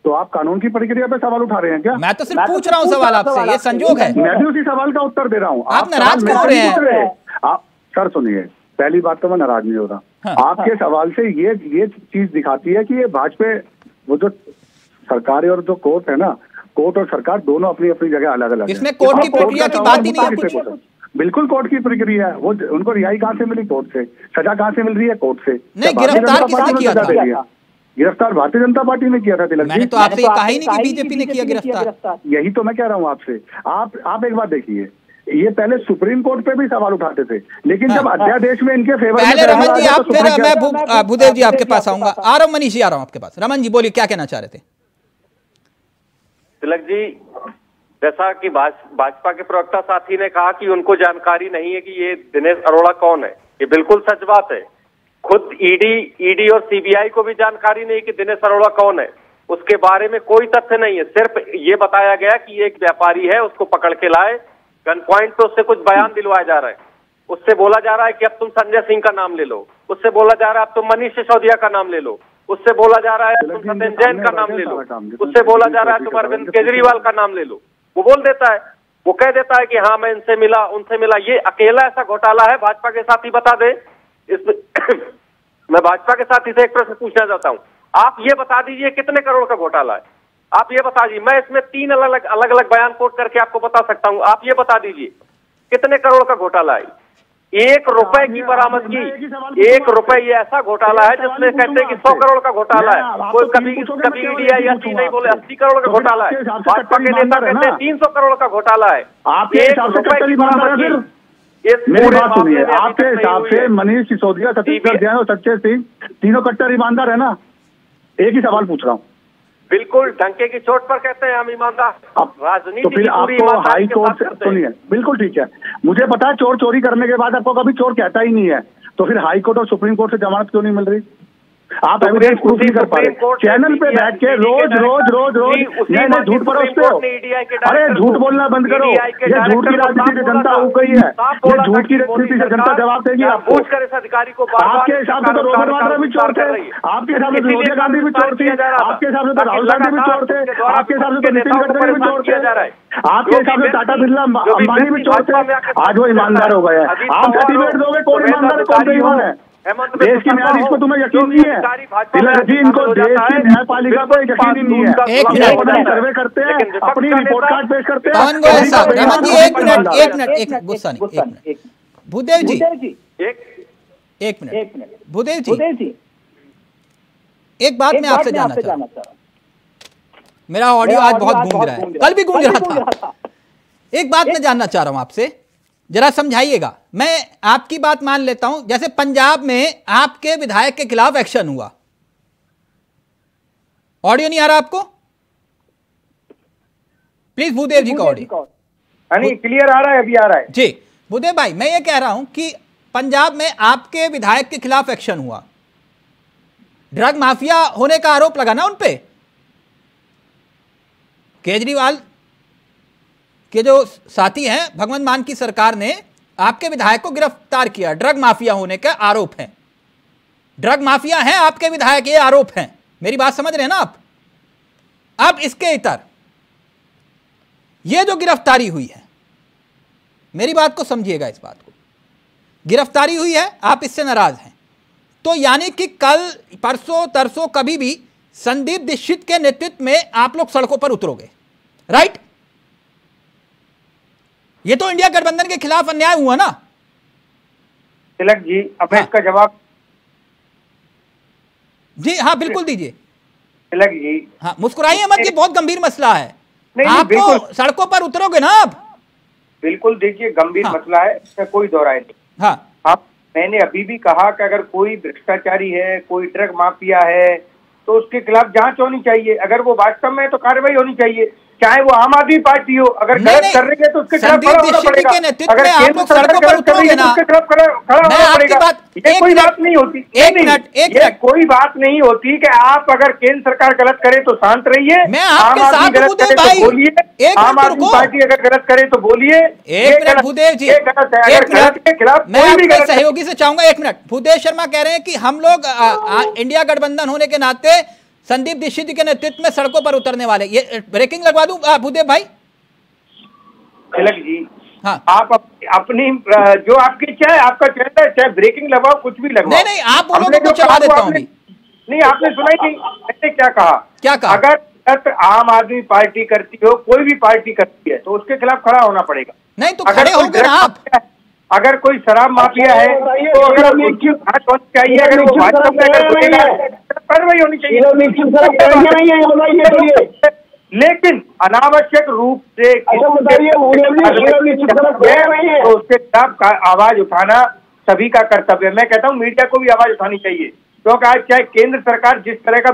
तो आप कानून की प्रक्रिया पे सवाल उठा रहे हैं क्या? मैं तो सिर्फ पूछ रहा हूं सवाल आपसे, ये संजोग है, मैं भी उसी सवाल का उत्तर दे रहा हूं। आप नाराज क्यों हो रहे हैं? आप सर सुनिए, पहली बात तो मैं नाराज नहीं हो रहा। हाँ, आपके सवाल से ये चीज दिखाती है कि ये भाजपा, वो जो सरकार और जो कोर्ट है ना, कोर्ट और सरकार दोनों अपनी अपनी जगह अलग अलग। इसमें कोर्ट की प्रक्रिया की बात ही नहीं है। बिल्कुल कोर्ट की प्रक्रिया है, वो उनको रिहाई कहाँ से मिली? कोर्ट से। सजा कहाँ से मिल रही है? कोर्ट से। गिरफ्तार भारतीय जनता पार्टी ने किया था। मैंने तो आपसे कहा ही नहीं कि बीजेपी ने किया गिरफ्तार। यही तो मैं कह रहा हूँ आपसे। आप एक बात देखिए, ये पहले सुप्रीम कोर्ट पे भी सवाल उठाते थे, लेकिन जब अध्यादेश में इनके फेवर में रमन जी आप, फिर मैं बुदेव जी आपके पास आऊंगा। मनीष जी आ रहा हूं आपके पास। रमन जी बोलिए, क्या कहना चाह रहे थे? तिलक जी, जैसा कि भाजपा के प्रवक्ता साथी ने कहा कि उनको जानकारी नहीं है कि ये दिनेश अरोड़ा कौन है, ये बिल्कुल सच बात है। खुद ईडी और सीबीआई को भी जानकारी नहीं कि दिनेश अरोड़ा कौन है, उसके बारे में कोई तथ्य नहीं है। सिर्फ ये बताया गया कि एक व्यापारी है, उसको पकड़ के लाए, गन पॉइंट पे उससे कुछ बयान दिलवाया जा रहा है, उससे बोला जा रहा है कि अब तुम संजय सिंह का नाम ले लो, उससे बोला जा रहा है अब तुम मनीष सिसोदिया का नाम ले लो, उससे बोला जा रहा है तुम सत्येंद्र जैन का नाम ले लो, उससे बोला जा रहा है तुम अरविंद केजरीवाल का नाम ले लो। वो बोल देता है, वो कह देता है कि हाँ मैं इनसे मिला उनसे मिला। ये अकेला ऐसा घोटाला है, भाजपा के साथी बता दे। इसमें मैं भाजपा के साथी से एक प्रश्न पूछना चाहता हूँ, आप ये बता दीजिए कितने करोड़ का घोटाला है? आप ये बता दीजिए, मैं इसमें 3 अलग अलग बयान कोट करके आपको बता सकता हूं। आप ये बता दीजिए कितने करोड़ का घोटाला है? 1 रुपए की बरामदगी, 1 रुपए, ये ऐसा घोटाला है जिसमें कहते हैं कि 100 करोड़ का घोटाला है, कोई कभी ईडीआई 80 नहीं बोले, 80 करोड़ का घोटाला है। भाजपा के नेता कहते हैं 300 करोड़ का घोटाला है। 1 रुपए की बरामदगी, मेरी बात सुनिए। आपके हिसाब से मनीष सिसोदिया, सत्येंद्र जैन और सच्चे सिंह तीनों कट्टर ईमानदार है ना? एक ही सवाल पूछ रहा हूँ। बिल्कुल डंके की चोट पर कहते हैं हम ईमानदार, राजनीति की पूरी ईमानदारी के साथ करते हैं। बिल्कुल ठीक है, मुझे पता है चोर चोरी करने के बाद आपको कभी चोर कहता ही नहीं है, तो फिर हाई कोर्ट और सुप्रीम कोर्ट से जमानत क्यों नहीं मिल रही? आप एविडेंस प्रूफ नहीं कर पा रहे, चैनल पे बैठ के रोज रोज रोज रोज नए झूठ बरसते हो। अरे झूठ बोलना बंद करो, ये झूठ की राजनीति से जनता उग गई है, ये झूठ की राजनीति से जनता जवाब देगी आपको। आपके हिसाब से तो रमन वाड़ा भी चोर थे, आपके हिसाब से तो सोनिया गांधी भी चोर थी, आपके हिसाब से तो राहुल गांधी भी चोर थे, आपके हिसाब से तो नितिन गडकरी भी चोर थे, आपके हिसाब से टाटा बिरला अंबानी भी चोर थे। आज वो ईमानदार हो गए हैं। आप सर्टिफिकेट दोगे कौन ईमानदार है कौन बेईमान है? देश की न्यायाधीश को तुम्हें यकीन नहीं है, इनको देश की न्यायपालिका पर यकीन नहीं है। एक मिनट, सर्वे करते हैं, अपनी रिपोर्ट कार्ड पेश करते हैं। एक मिनट, गुस्सा नहीं। भूदेव जी एक मिनट, भूदेव जी एक बात मैं आपसे जानना चाहता हूँ। मेरा ऑडियो आज बहुत गूंज रहा है, कल भी गूंज रहा था। एक बात मैं जानना चाह रहा हूँ आपसे, जरा समझाइएगा। मैं आपकी बात मान लेता हूं, जैसे पंजाब में आपके विधायक के खिलाफ एक्शन हुआ। ऑडियो नहीं आ रहा आपको? प्लीज भूदेव जी का ऑडियो क्लियर आ रहा है? अभी आ रहा है जी। भूदेव भाई, मैं ये कह रहा हूं कि पंजाब में आपके विधायक के खिलाफ एक्शन हुआ, ड्रग माफिया होने का आरोप लगा ना उनपे। केजरीवाल के जो साथी हैं, भगवंत मान की सरकार ने आपके विधायक को गिरफ्तार किया, ड्रग माफिया होने का आरोप है। ड्रग माफिया हैं आपके विधायक, ये आरोप हैं। मेरी बात समझ रहे हैं ना आप? अब इसके इतर ये जो गिरफ्तारी हुई है, मेरी बात को समझिएगा, इस बात को, गिरफ्तारी हुई है, आप इससे नाराज हैं, तो यानी कि कल परसों तरसों कभी भी संदीप दीक्षित के नेतृत्व में आप लोग सड़कों पर उतरोगे, राइट। ये तो इंडिया गठबंधन के खिलाफ अन्याय हुआ ना तिलक जी। अब इसका जवाब जी हाँ बिल्कुल दीजिए तिलक जी। हाँ मुस्कुराइए मत, ये बहुत गंभीर मसला है। आप तो सड़कों पर उतरोगे ना आप? बिल्कुल देखिए गंभीर मसला है, इसका कोई दोहराए नहीं। हाँ आप, मैंने अभी भी कहा कि अगर कोई भ्रष्टाचारी है, कोई ड्रग माफिया है तो उसके खिलाफ जांच होनी चाहिए। अगर वो वास्तव में है तो कार्रवाई होनी चाहिए, चाहे वो आम आदमी पार्टी हो। अगर गलत कर रही है तो उसके खिलाफ खड़ा होना पड़ेगा। अगर केंद्र सरकार गलत कर रही है तो उसके खिलाफ खड़ा होना पड़ेगा। ये कोई बात नहीं होती, ये कोई बात नहीं होती कि आप अगर केंद्र सरकार गलत करे तो शांत रहिए, आम आदमी गलत करे तो बोलिए, आम आदमी पार्टी अगर गलत करे तो बोलिए। एक मिनट भूदेव जी, अगर गलत के खिलाफ कोई भी गलत सहयोगी से चाहूंगा एक मिनट। भूदेव शर्मा कह रहे हैं कि हम लोग इंडिया गठबंधन होने के नाते संदीप दीक्षित के नेतृत्व में सड़कों पर उतरने वाले। ये ब्रेकिंग लगवा दूं भूदेव भाई तिलक जी। हाँ आप अपनी जो आपकी चाहे आपका चैनल है, चाहे ब्रेकिंग लगवाओ कुछ भी लगवाओ। नहीं नहीं आप बोलोगे तो चला देता हूं। नहीं आपने सुना ही नहीं मैंने क्या कहा। क्या कहा? अगर आम आदमी पार्टी करती हो, कोई भी पार्टी करती है तो उसके खिलाफ खड़ा होना पड़ेगा। नहीं तो खड़े हो गए आप। अगर कोई शराब माफिया है तो अगर चाहिए, अगर वो भाजपा में अगर बोलेगा कार्रवाई होनी चाहिए। लेकिन अनावश्यक रूप से उसके खिलाफ आवाज उठाना सभी का कर्तव्य है। मैं कहता हूँ मीडिया को भी आवाज उठानी चाहिए, क्योंकि आज चाहे केंद्र सरकार जिस तरह का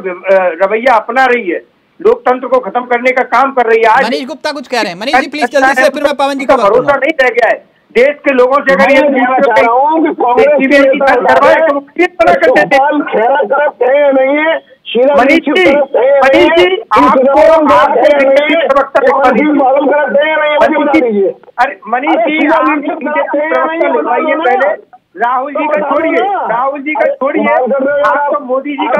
रवैया अपना रही है, लोकतंत्र को खत्म करने का काम कर रही है। आज मनीष गुप्ता कुछ कह रहे हैं, मनीष जी प्लीज जल्दी से, फिर मैं पवन जी का भरोसा नहीं रह गया है देश के लोगों से। अगर ये नहीं है मनीष जी, मनीष जी आपको अरे मनीष जी लिखवाइए पहले, राहुल जी का छोड़िए, राहुल जी का छोड़िए, आपको मोदी जी का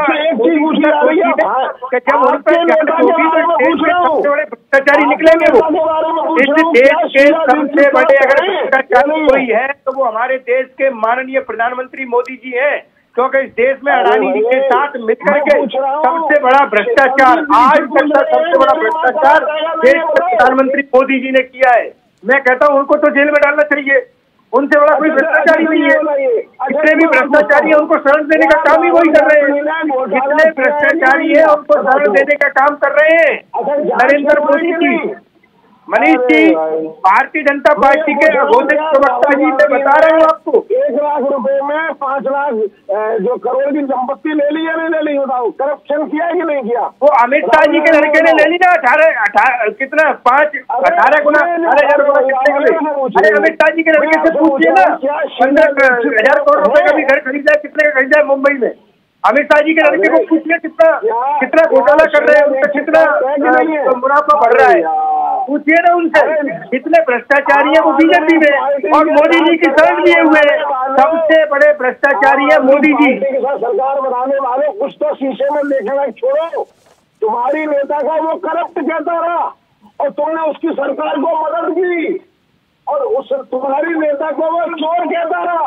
भ्रष्टाचारी निकलेंगे। वो इस देश के सबसे बड़े अगर भ्रष्टाचारी कोई है तो वो हमारे देश के माननीय प्रधानमंत्री मोदी जी हैं, क्योंकि इस देश में अडानी जी के साथ मिलकर के सबसे बड़ा भ्रष्टाचार, आज तक का सबसे बड़ा भ्रष्टाचार देश के प्रधानमंत्री मोदी जी ने किया है। मैं कहता हूँ उनको तो जेल में डालना चाहिए, उनसे बड़ा कोई भ्रष्टाचारी नहीं है। जितने भी भ्रष्टाचारी है उनको शरण देने का काम ही वही कर रहे हैं, जितने भ्रष्टाचारी है उनको शरण देने का काम कर रहे हैं नरेंद्र मोदी जी। मनीष जी भारतीय जनता पार्टी के प्रवक्ता जी से बता रहे हो आपको 1 लाख रुपए में 5 लाख जो करोड़ की संपत्ति ले ली है, नहीं ले ली बताओ, करप्शन किया कि नहीं किया? वो अमित शाह जी के लड़के ने ले ली ना 18 कितना 5 18 गुना 18,000 रुपए। अमित शाह जी के लड़के से पूछिए ना 15,000 करोड़ रुपए का भी घर खरीदा है, कितने का खरीदा है मुंबई में? अमित शाह जी के लड़के को पूछिए कितना कितना घोटाला कर रहे हैं, उनका कितना मुनाफा बढ़ रहा है, पूछिए ना उनसे। कितने भ्रष्टाचारी है वो बीजेपी में और मोदी जी की शरण लिए हुए हैं। सबसे बड़े भ्रष्टाचारी है मोदी जी। सरकार बनाने वाले कुछ तो शीशे में देखना छोड़ो, तुम्हारी नेता का वो करप्ट कहता रहा और तुमने उसकी सरकार को मदद की, और उस तुम्हारी नेता को वो चोर कहता रहा,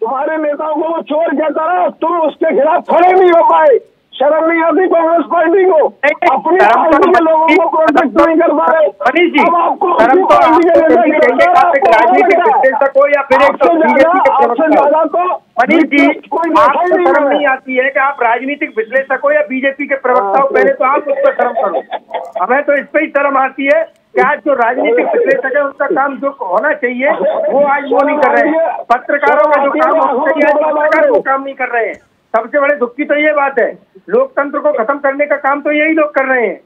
तुम्हारे नेताओं को वो चोर कहता रहा, तुम उसके खिलाफ खड़े नहीं हो पाए। शर्म नहीं आती कांग्रेस पार्टी को, अपनी पार्टी के लोगों को प्रोटेक्ट नहीं कर पा रहे। मनीष जी शर्म तो मनीष जी आपको शर्म नहीं आती है कि आप राजनीतिक विश्लेषक हो या बीजेपी के प्रवक्ता हो, पहले तो आप उस पर शर्म करो। हमें तो इस पर ही शर्म आती है आज जो राजनीतिक विश्लेषक है उनका काम जो होना चाहिए वो आज वो नहीं कर रहे हैं, पत्रकारों का जो काम होना चाहिए आज पत्रकार वो काम नहीं कर रहे हैं। सबसे बड़े दुख की तो ये बात है, लोकतंत्र को खत्म करने का काम तो यही लोग कर रहे हैं।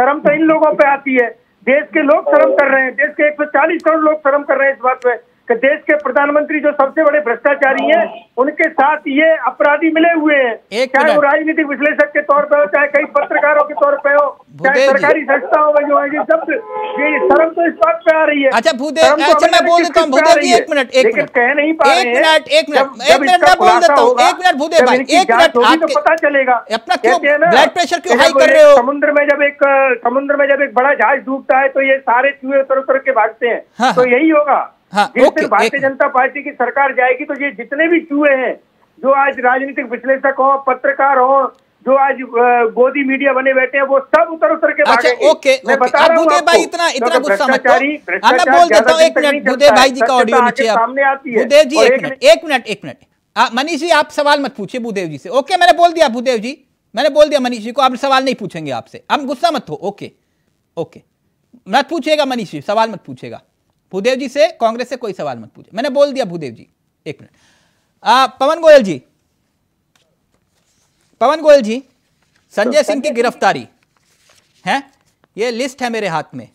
शर्म तो इन लोगों पे आती है, देश के लोग शर्म कर रहे हैं, देश के 140 करोड़ लोग शर्म कर रहे हैं इस बात पे कि देश के प्रधानमंत्री जो सबसे बड़े भ्रष्टाचारी हैं उनके साथ ये अपराधी मिले हुए हैं, चाहे वो राजनीतिक विश्लेषक के तौर पर हो, चाहे कई पत्रकारों के तौर पे हो, चाहे सरकारी संस्था हो, जो है सब ये शर्म तो इस बात पे आ रही है। अच्छा भूदेव, अच्छा मैं बोल देता हूँ भूदेव जी, एक मिनट कह नहीं पा रहे हैं, एक मिनट तो पता चलेगा अपना क्यों ब्लड प्रेशर क्यों हाई कर रहे हो। समुद्र में जब एक बड़ा जहाज डूबता है तो ये सारे चूहे उतर उतर के भागते हैं, तो यही होगा। हाँ, ओके, भारतीय जनता पार्टी की सरकार जाएगी तो ये जितने भी चूहे हैं जो आज राजनीतिक विश्लेषक हो, पत्रकार हो, जो आज गोदी मीडिया बने बैठे हैं वो सब उतर के भागे। ओके, मैं बता रहा हूं बुदेव भाई, इतना गुस्सा मत करो, अब मैं बोल देता हूं। 1 मिनट बुदेव भाई जी का ऑडियो नीचे सामने आती है। बुदेव जी एक मिनट मनीष जी आप सवाल मत पूछिए बुदेव जी से। ओके, मैंने बोल दिया बुदेव जी, मैंने बोल दिया मनीष जी को, अब सवाल नहीं पूछेंगे आपसे, अब गुस्सा मत हो। ओके ओके, मत पूछिएगा मनीष जी, सवाल मत पूछेगा भूदेव जी से, कांग्रेस से कोई सवाल मत पूछे, मैंने बोल दिया भूदेव जी। 1 मिनट पवन गोयल जी, पवन गोयल जी संजय सिंह की गिरफ्तारी है, ये लिस्ट है मेरे हाथ में,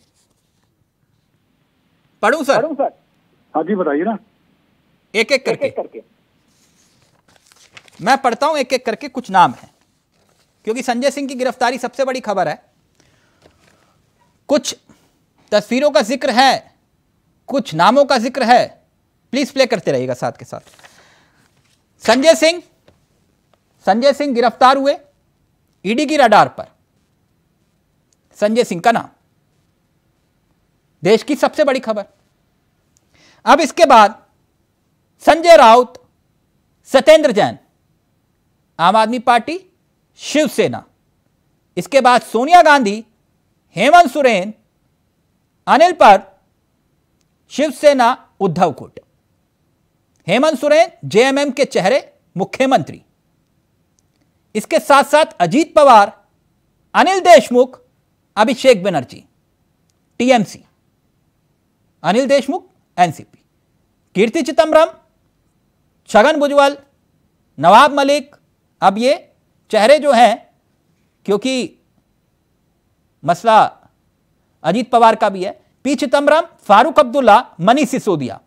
पढ़ूं सर? पढ़ूं सर, हाँ जी बताइए ना, एक एक करके मैं पढ़ता हूं, एक एक करके कुछ नाम है, क्योंकि संजय सिंह की गिरफ्तारी सबसे बड़ी खबर है। कुछ तस्वीरों का जिक्र है, कुछ नामों का जिक्र है, प्लीज प्ले करते रहिएगा साथ के साथ। संजय सिंह गिरफ्तार हुए, ईडी की रडार पर। संजय सिंह का नाम देश की सबसे बड़ी खबर। अब इसके बाद संजय राउत, सत्येंद्र जैन, आम आदमी पार्टी शिवसेना, इसके बाद सोनिया गांधी, हेमंत सोरेन, अनिल पर शिवसेना उद्धव गुट, हेमंत सोरेन जेएमएम के चेहरे मुख्यमंत्री, इसके साथ साथ अजीत पवार, अनिल देशमुख, अभिषेक बनर्जी टीएमसी, अनिल देशमुख एनसीपी, कीर्ति चिदंबरम, छगन भुजबल, नवाब मलिक। अब ये चेहरे जो हैं, क्योंकि मसला अजीत पवार का भी है, पी चिदंबरम, फारूक अब्दुल्ला, मनीष सिसोदिया,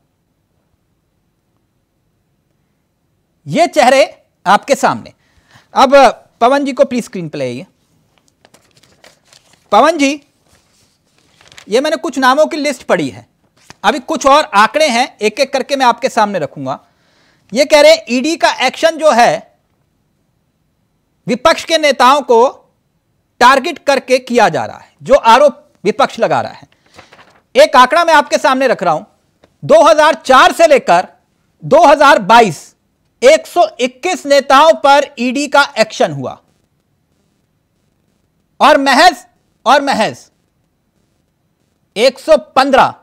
ये चेहरे आपके सामने। अब पवन जी को प्लीज स्क्रीन पे लाइए। पवन जी, ये मैंने कुछ नामों की लिस्ट पढ़ी है, अभी कुछ और आंकड़े हैं, एक एक करके मैं आपके सामने रखूंगा। ये कह रहे हैं ईडी का एक्शन जो है विपक्ष के नेताओं को टारगेट करके किया जा रहा है, जो आरोप विपक्ष लगा रहा है। एक आंकड़ा मैं आपके सामने रख रहा हूं, 2004 से लेकर 2022 121 नेताओं पर ईडी का एक्शन हुआ, और महज 115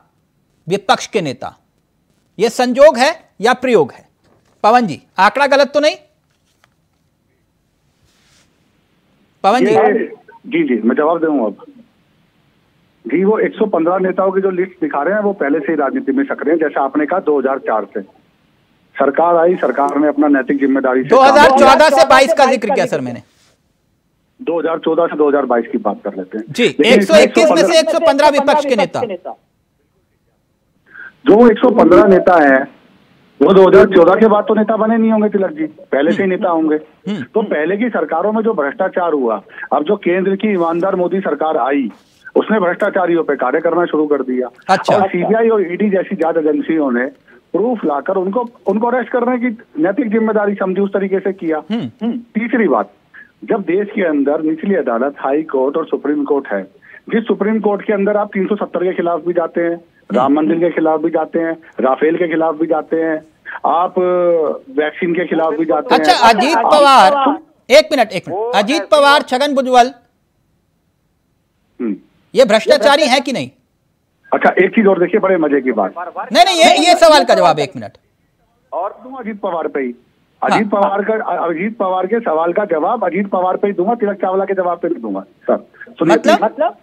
विपक्ष के नेता। यह संजोग है या प्रयोग है? पवन जी आंकड़ा गलत तो नहीं? पवन जी जी मैं जवाब दूं अब जी। वो 115 नेताओं की जो लिस्ट दिखा रहे हैं वो पहले से ही राजनीति में सक्रिय हैं, जैसे आपने कहा 2004 से सरकार आई, सरकार ने अपना नैतिक जिम्मेदारी से 2014 से 22 का जिक्र किया सर मैंने, 2014 से 2022 की बात कर लेते हैं जी। 121 में से 115 विपक्ष के नेता, जो 115 नेता है वो 2014 के बाद तो नेता बने नहीं होंगे तिलक जी, पहले से ही नेता होंगे। तो पहले की सरकारों में जो भ्रष्टाचार हुआ, अब जो केंद्र की ईमानदार मोदी सरकार आई उसने भ्रष्टाचारियों पे कार्य करना शुरू कर दिया। और सीबीआई और ईडी जैसी जांच एजेंसियों ने प्रूफ लाकर उनको अरेस्ट करने की नैतिक जिम्मेदारी समझी, उस तरीके से किया। तीसरी बात, जब देश के अंदर निचली अदालत हाई कोर्ट और सुप्रीम कोर्ट है, जिस सुप्रीम कोर्ट के अंदर आप 370 के खिलाफ भी जाते हैं, राम मंदिर के खिलाफ भी जाते हैं, राफेल के खिलाफ भी जाते हैं, आप वैक्सीन के खिलाफ भी जाते हैं। अच्छा अजीत पवार, एक मिनट अजीत पवार, छगन भुजबल, ये भ्रष्टाचारी है कि नहीं? अच्छा एक चीज और देखिए, बड़े मजे की बात, नहीं ये सवाल का जवाब 1 मिनट और दूं अजीत पवार पे ही। अजीत पवार के सवाल का जवाब अजीत पवार पे ही दूंगा, तिलक चावला के जवाब पे नहीं दूंगा सर। मतलब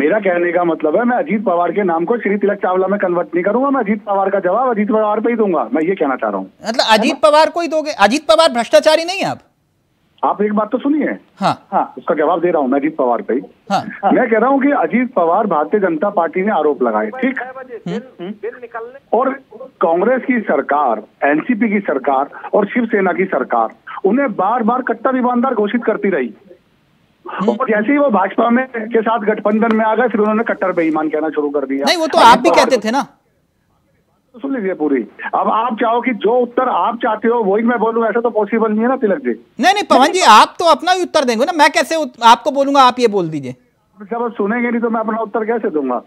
मेरा कहने का मतलब है, मैं अजीत पवार के नाम को श्री तिलक चावला में कन्वर्ट नहीं करूंगा, मैं अजीत पवार का जवाब अजीत पवार पे ही दूंगा, मैं ये कहना चाह रहा हूँ। मतलब अजीत पवार को ही दोगे? अजीत पवार भ्रष्टाचारी नहीं है? आप एक बात तो सुनिए, हाँ उसका जवाब दे रहा हूँ मैं, अजीत पवार पे ही। हाँ, मैं कह रहा हूँ कि अजीत पवार भारतीय जनता पार्टी ने आरोप लगाए, ठीक, और कांग्रेस की सरकार, एनसीपी की सरकार और शिवसेना की सरकार उन्हें बार बार कट्टर ईमानदार घोषित करती रही, और जैसे ही वो भाजपा में के साथ गठबंधन में आ गए फिर उन्होंने कट्टर बेईमान कहना शुरू कर दिया। नहीं वो तो आप भी कहते थे ना, सुन लीजिए पूरी। अब आप चाहो कि जो उत्तर आप चाहते हो वही मैं बोलूं, ऐसा तो पॉसिबल नहीं है ना तिलक जी। नहीं पवन जी आप तो अपना ही उत्तर देंगे ना, मैं कैसे आपको बोलूंगा, आप ये बोल दीजिए। जब आप सुनेंगे नहीं तो मैं अपना उत्तर कैसे दूंगा?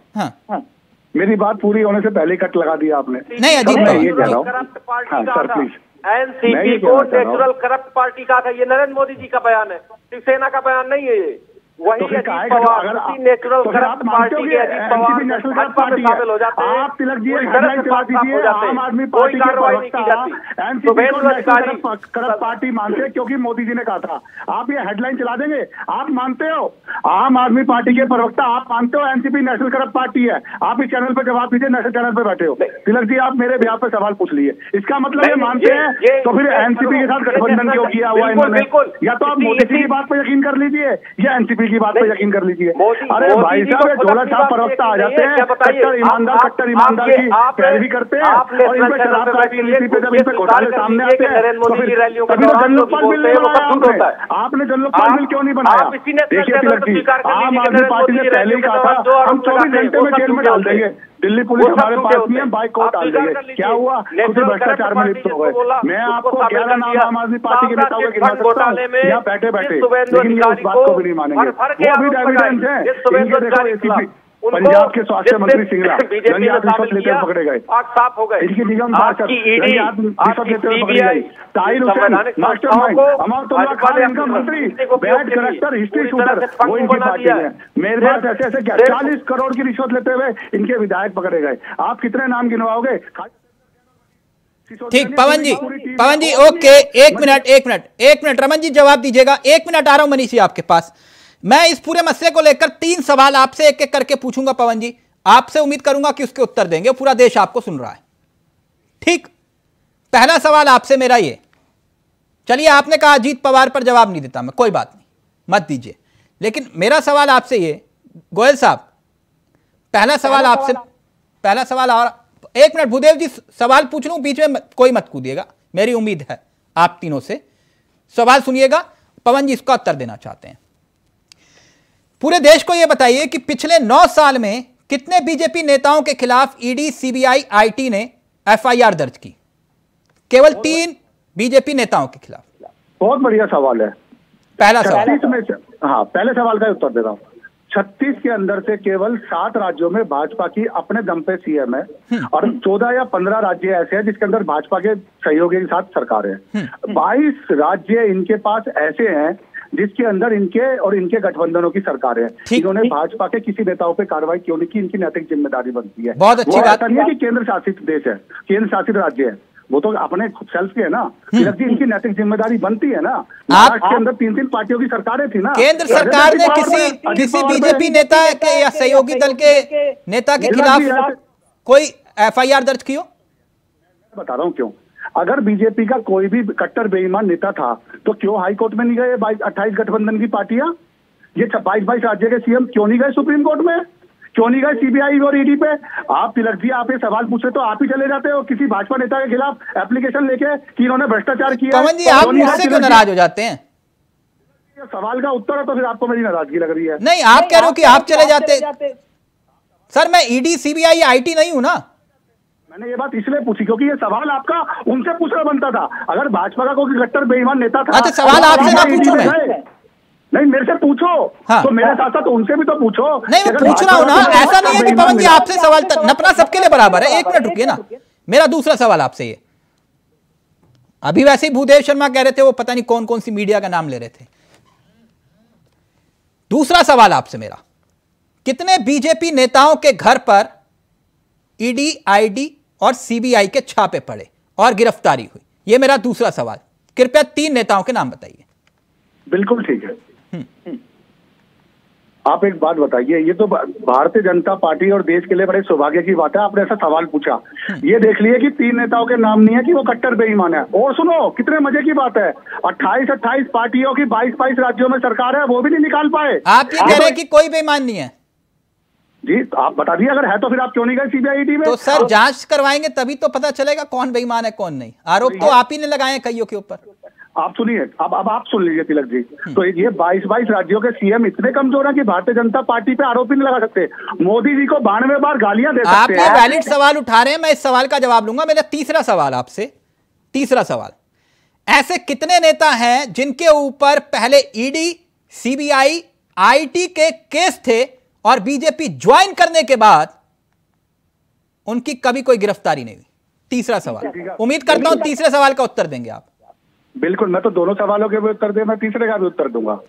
मेरी बात पूरी होने से पहले कट लगा दिया आपने। नहीं अजीत, ये कह रहा हूँ सर, प्लीज एनसीपी को नेचुरल करप्ट पार्टी का था, ये नरेंद्र मोदी जी का बयान है, शिवसेना का बयान नहीं है ये। वही अजीत पवार natural corrupt party के अजीत पवार भाजपा में शामिल हो जाते हैं, कोई कार्रवाई नहीं की जाती। शुभेंदु अधिकारी करप्ट पार्टी मानते हैं क्योंकि मोदी जी ने कहा था। आप ये हेडलाइन चला देंगे, आप मानते हो आम आदमी पार्टी के प्रवक्ता, आप मानते हो एनसीपी नेशनल करप्ट पार्टी है। आप इस चैनल पर जवाब दीजिए, नेशनल चैनल पर बैठे हो। तिलक जी, आप मेरे बिहार पर सवाल पूछ लिए, इसका मतलब ये मानते हैं तो फिर एनसीपी के साथ गठबंधन क्यों किया हुआ इन्होंने? या तो आप मोदी जी की बात पर यकीन कर लीजिए या एनसीपी की बात पर यकीन कर लीजिए। अरे भाई साहब, झोला छाप प्रवक्ता आ जाते हैं, कट्टर ईमानदार की पैरवी करते हैं और इन पर शराब पार्टी पे जब इन पर घोटाले सामने आते हैं तो फिर जनलोकपाल बिल नहीं बनाया आपने। जनलोकपाल बिल क्यों नहीं बनाया? देखिए तिलक जी, आम आदमी पार्टी ने पहले ही कहा था हम 24 घंटे में जेल में डाल देंगे, दिल्ली पुलिस हमारे पास में बाइकआउट डाल देंगे। क्या हुआ? खुद भ्रष्टाचार में लिप्त हो गए। मैं आपको 11 नाम आम आदमी पार्टी के नेताओं के गिना सकता हूं यहाँ बैठे बैठे, लेकिन ये उस बात को भी नहीं मानेंगे। वो भी एविडेंस है। इनके देखो एसीपी पंजाब के स्वास्थ्य मंत्री सिंगला रंगयात रिश्वत लेते हुए पकड़े गए, साफ हो गए। इनकी निगम भाषा रंगयात रिश्वत लेते हुए पकड़े गई। ताहिर हुसैन मास्टर माइंड, अमाउतुल्ला खान इनका मंत्री, बैड करैक्टर, हिस्ट्री शूटर, वो इनकी पार्टी है। मेरे पास ऐसे ऐसे क्या 40 करोड़ की रिश्वत लेते हुए इनके विधायक पकड़े गए। आप कितने नाम गिनवाओगे? ठीक, पवन जी ओके, एक मिनट रमन जी जवाब दीजिएगा, 1 मिनट आ रहा हूँ मनीष जी आपके पास। मैं इस पूरे मसले को लेकर 3 सवाल आपसे एक एक करके पूछूंगा पवन जी, आपसे उम्मीद करूंगा कि उसके उत्तर देंगे, पूरा देश आपको सुन रहा है। ठीक, पहला सवाल आपसे मेरा ये, चलिए आपने कहा अजीत पवार पर जवाब नहीं देता मैं, कोई बात नहीं, मत दीजिए, लेकिन मेरा सवाल आपसे ये गोयल साहब, पहला सवाल और 1 मिनट भूदेव जी सवाल पूछ लूं, बीच में कोई मत कूदिएगा, मेरी उम्मीद है आप तीनों से। सवाल सुनिएगा, पवन जी इसका उत्तर देना चाहते हैं। पूरे देश को यह बताइए कि पिछले 9 साल में कितने बीजेपी नेताओं के खिलाफ ईडी, सीबीआई, आईटी ने एफआईआर दर्ज की? केवल 3 बीजेपी नेताओं के खिलाफ। बहुत बढ़िया सवाल है। पहला सवाल, हाँ पहले सवाल का उत्तर दे रहा हूँ। 36 के अंदर से केवल 7 राज्यों में भाजपा की अपने दम पे सीएम है और 14 या 15 राज्य ऐसे हैं जिसके अंदर भाजपा के सहयोगी के साथ सरकार है। 22 राज्य इनके पास ऐसे हैं जिसके अंदर इनके और इनके गठबंधनों की सरकार है। इन्होंने भाजपा के किसी नेताओं पे कार्रवाई क्यों नहीं की? इनकी नैतिक जिम्मेदारी बनती है। बहुत अच्छी बात है कि केंद्र शासित देश है, केंद्र शासित राज्य है, वो तो अपने खुद सेल्फ के है ना। इनकी नैतिक जिम्मेदारी बनती है ना। महाराष्ट्र के अंदर 3-3 पार्टियों की सरकारें थी ना। केंद्र सरकार ने किसी बीजेपी नेता के या सहयोगी दल के नेता के खिलाफ कोई एफआईआर दर्ज की हो? बता रहा हूँ क्यों। अगर बीजेपी का कोई भी कट्टर बेईमान नेता था तो क्यों हाईकोर्ट में नहीं गए? 28 गठबंधन की पार्टियां, ये 22 राज्य के सीएम क्यों नहीं गए सुप्रीम कोर्ट में? क्यों नहीं गए सीबीआई और ईडी पे? आप तिलक जी, आप ये सवाल पूछे तो आप ही चले जाते हो किसी भाजपा नेता के खिलाफ एप्लीकेशन लेके कि इन्होंने भ्रष्टाचार किया। आप मुझसे क्यों नाराज हो जाते हैं? सवाल का उत्तर है तो फिर आपको मेरी नाराजगी लग रही है? नहीं, आप कह रहे हो कि आप चले जाते। सर मैं ईडी, सीबीआई, आईटी नहीं हूँ ना। मैंने ये बात इसलिए पूछी क्योंकि ये सवाल आपका उनसे पूछना बनता था। अगर भाजपा का कोई कट्टर बेईमान नेता था तो सवाल आपसे ना पूछो, नहीं मेरे से पूछो। हाँ। तो मेरे साथ साथ उनसे भी तो पूछो। नहीं मैं पूछ रहा हूँ ना, ऐसा नहीं है कि पवन जी आपसे सवाल नपना सबके लिए बराबर है। 1 मिनट रुकिए ना, मेरा दूसरा सवाल आपसे ये, अभी वैसे ही भूदेव शर्मा कह रहे थे, वो पता नहीं कौन कौन सी मीडिया का नाम ले रहे थे। दूसरा सवाल आपसे मेरा, कितने बीजेपी नेताओं के घर पर ईडी, आईडी और सीबीआई के छापे पड़े और गिरफ्तारी हुई? ये मेरा दूसरा सवाल। कृपया 3 नेताओं के नाम बताइए। बिल्कुल ठीक है। आप एक बात बताइए, ये तो भारतीय जनता पार्टी और देश के लिए बड़े सौभाग्य की बात है, आपने ऐसा सवाल पूछा। ये देख लिए कि 3 नेताओं के नाम नहीं है कि वो कट्टर बेईमान है। और सुनो कितने मजे की बात है, 28 पार्टियों की 22 राज्यों में सरकार है, वो भी नहीं निकाल पाए। आप ये कह रहे हैं कि कोई बेईमान नहीं है जी? आप बता दिए, अगर है तो फिर आप क्यों नहीं गए सीबीआईटी में? तो सर जांच करवाएंगे तभी तो पता चलेगा कौन बेईमान है कौन नहीं। आरोप तो आप ही ने लगाए कईयों के ऊपर। आप सुनिए, अब आप सुन लीजिए तिलक जी। तो ये 22 राज्यों के सीएम इतने कमजोर हैं कि भारतीय जनता पार्टी पे आरोप ही नहीं लगा सकते। मोदी जी को 92 बार गालियां दे सकते हैं। आप वैलिड सवाल उठा रहे हैं, मैं इस सवाल का जवाब लूंगा। मेरा तीसरा सवाल आपसे, तीसरा सवाल, ऐसे कितने नेता हैं जिनके ऊपर पहले ईडी, सीबीआई, आईटी के केस थे और बीजेपी ज्वाइन करने के बाद उनकी कभी कोई गिरफ्तारी नहीं हुई? तीसरा सवाल, उम्मीद करता हूँ तीसरे सवाल का उत्तर देंगे आप। बिल्कुल, मैं तो दोनों सवालों के भी उत्तर दे, मैं तीसरे का भी उत्तर दूंगा।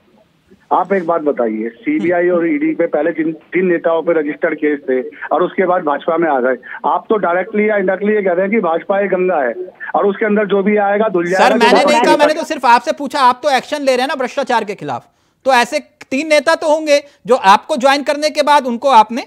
आप एक बात बताइए, सीबीआई और ईडी पे पहले जिन नेताओं पे रजिस्टर्ड केस थे और उसके बाद भाजपा में आ गए, आप तो डायरेक्टली या इंडायरेक्टली ये कह रहे हैं कि भाजपा एक गंगा है और उसके अंदर जो भी आएगा धुल जाएगा। सर मैंने नहीं कहा, मैंने तो सिर्फ आपसे पूछा, आप तो एक्शन ले रहे हैं ना भ्रष्टाचार के खिलाफ, तो ऐसे तीन नेता तो होंगे जो आपको ज्वाइन करने के बाद उनको आपने,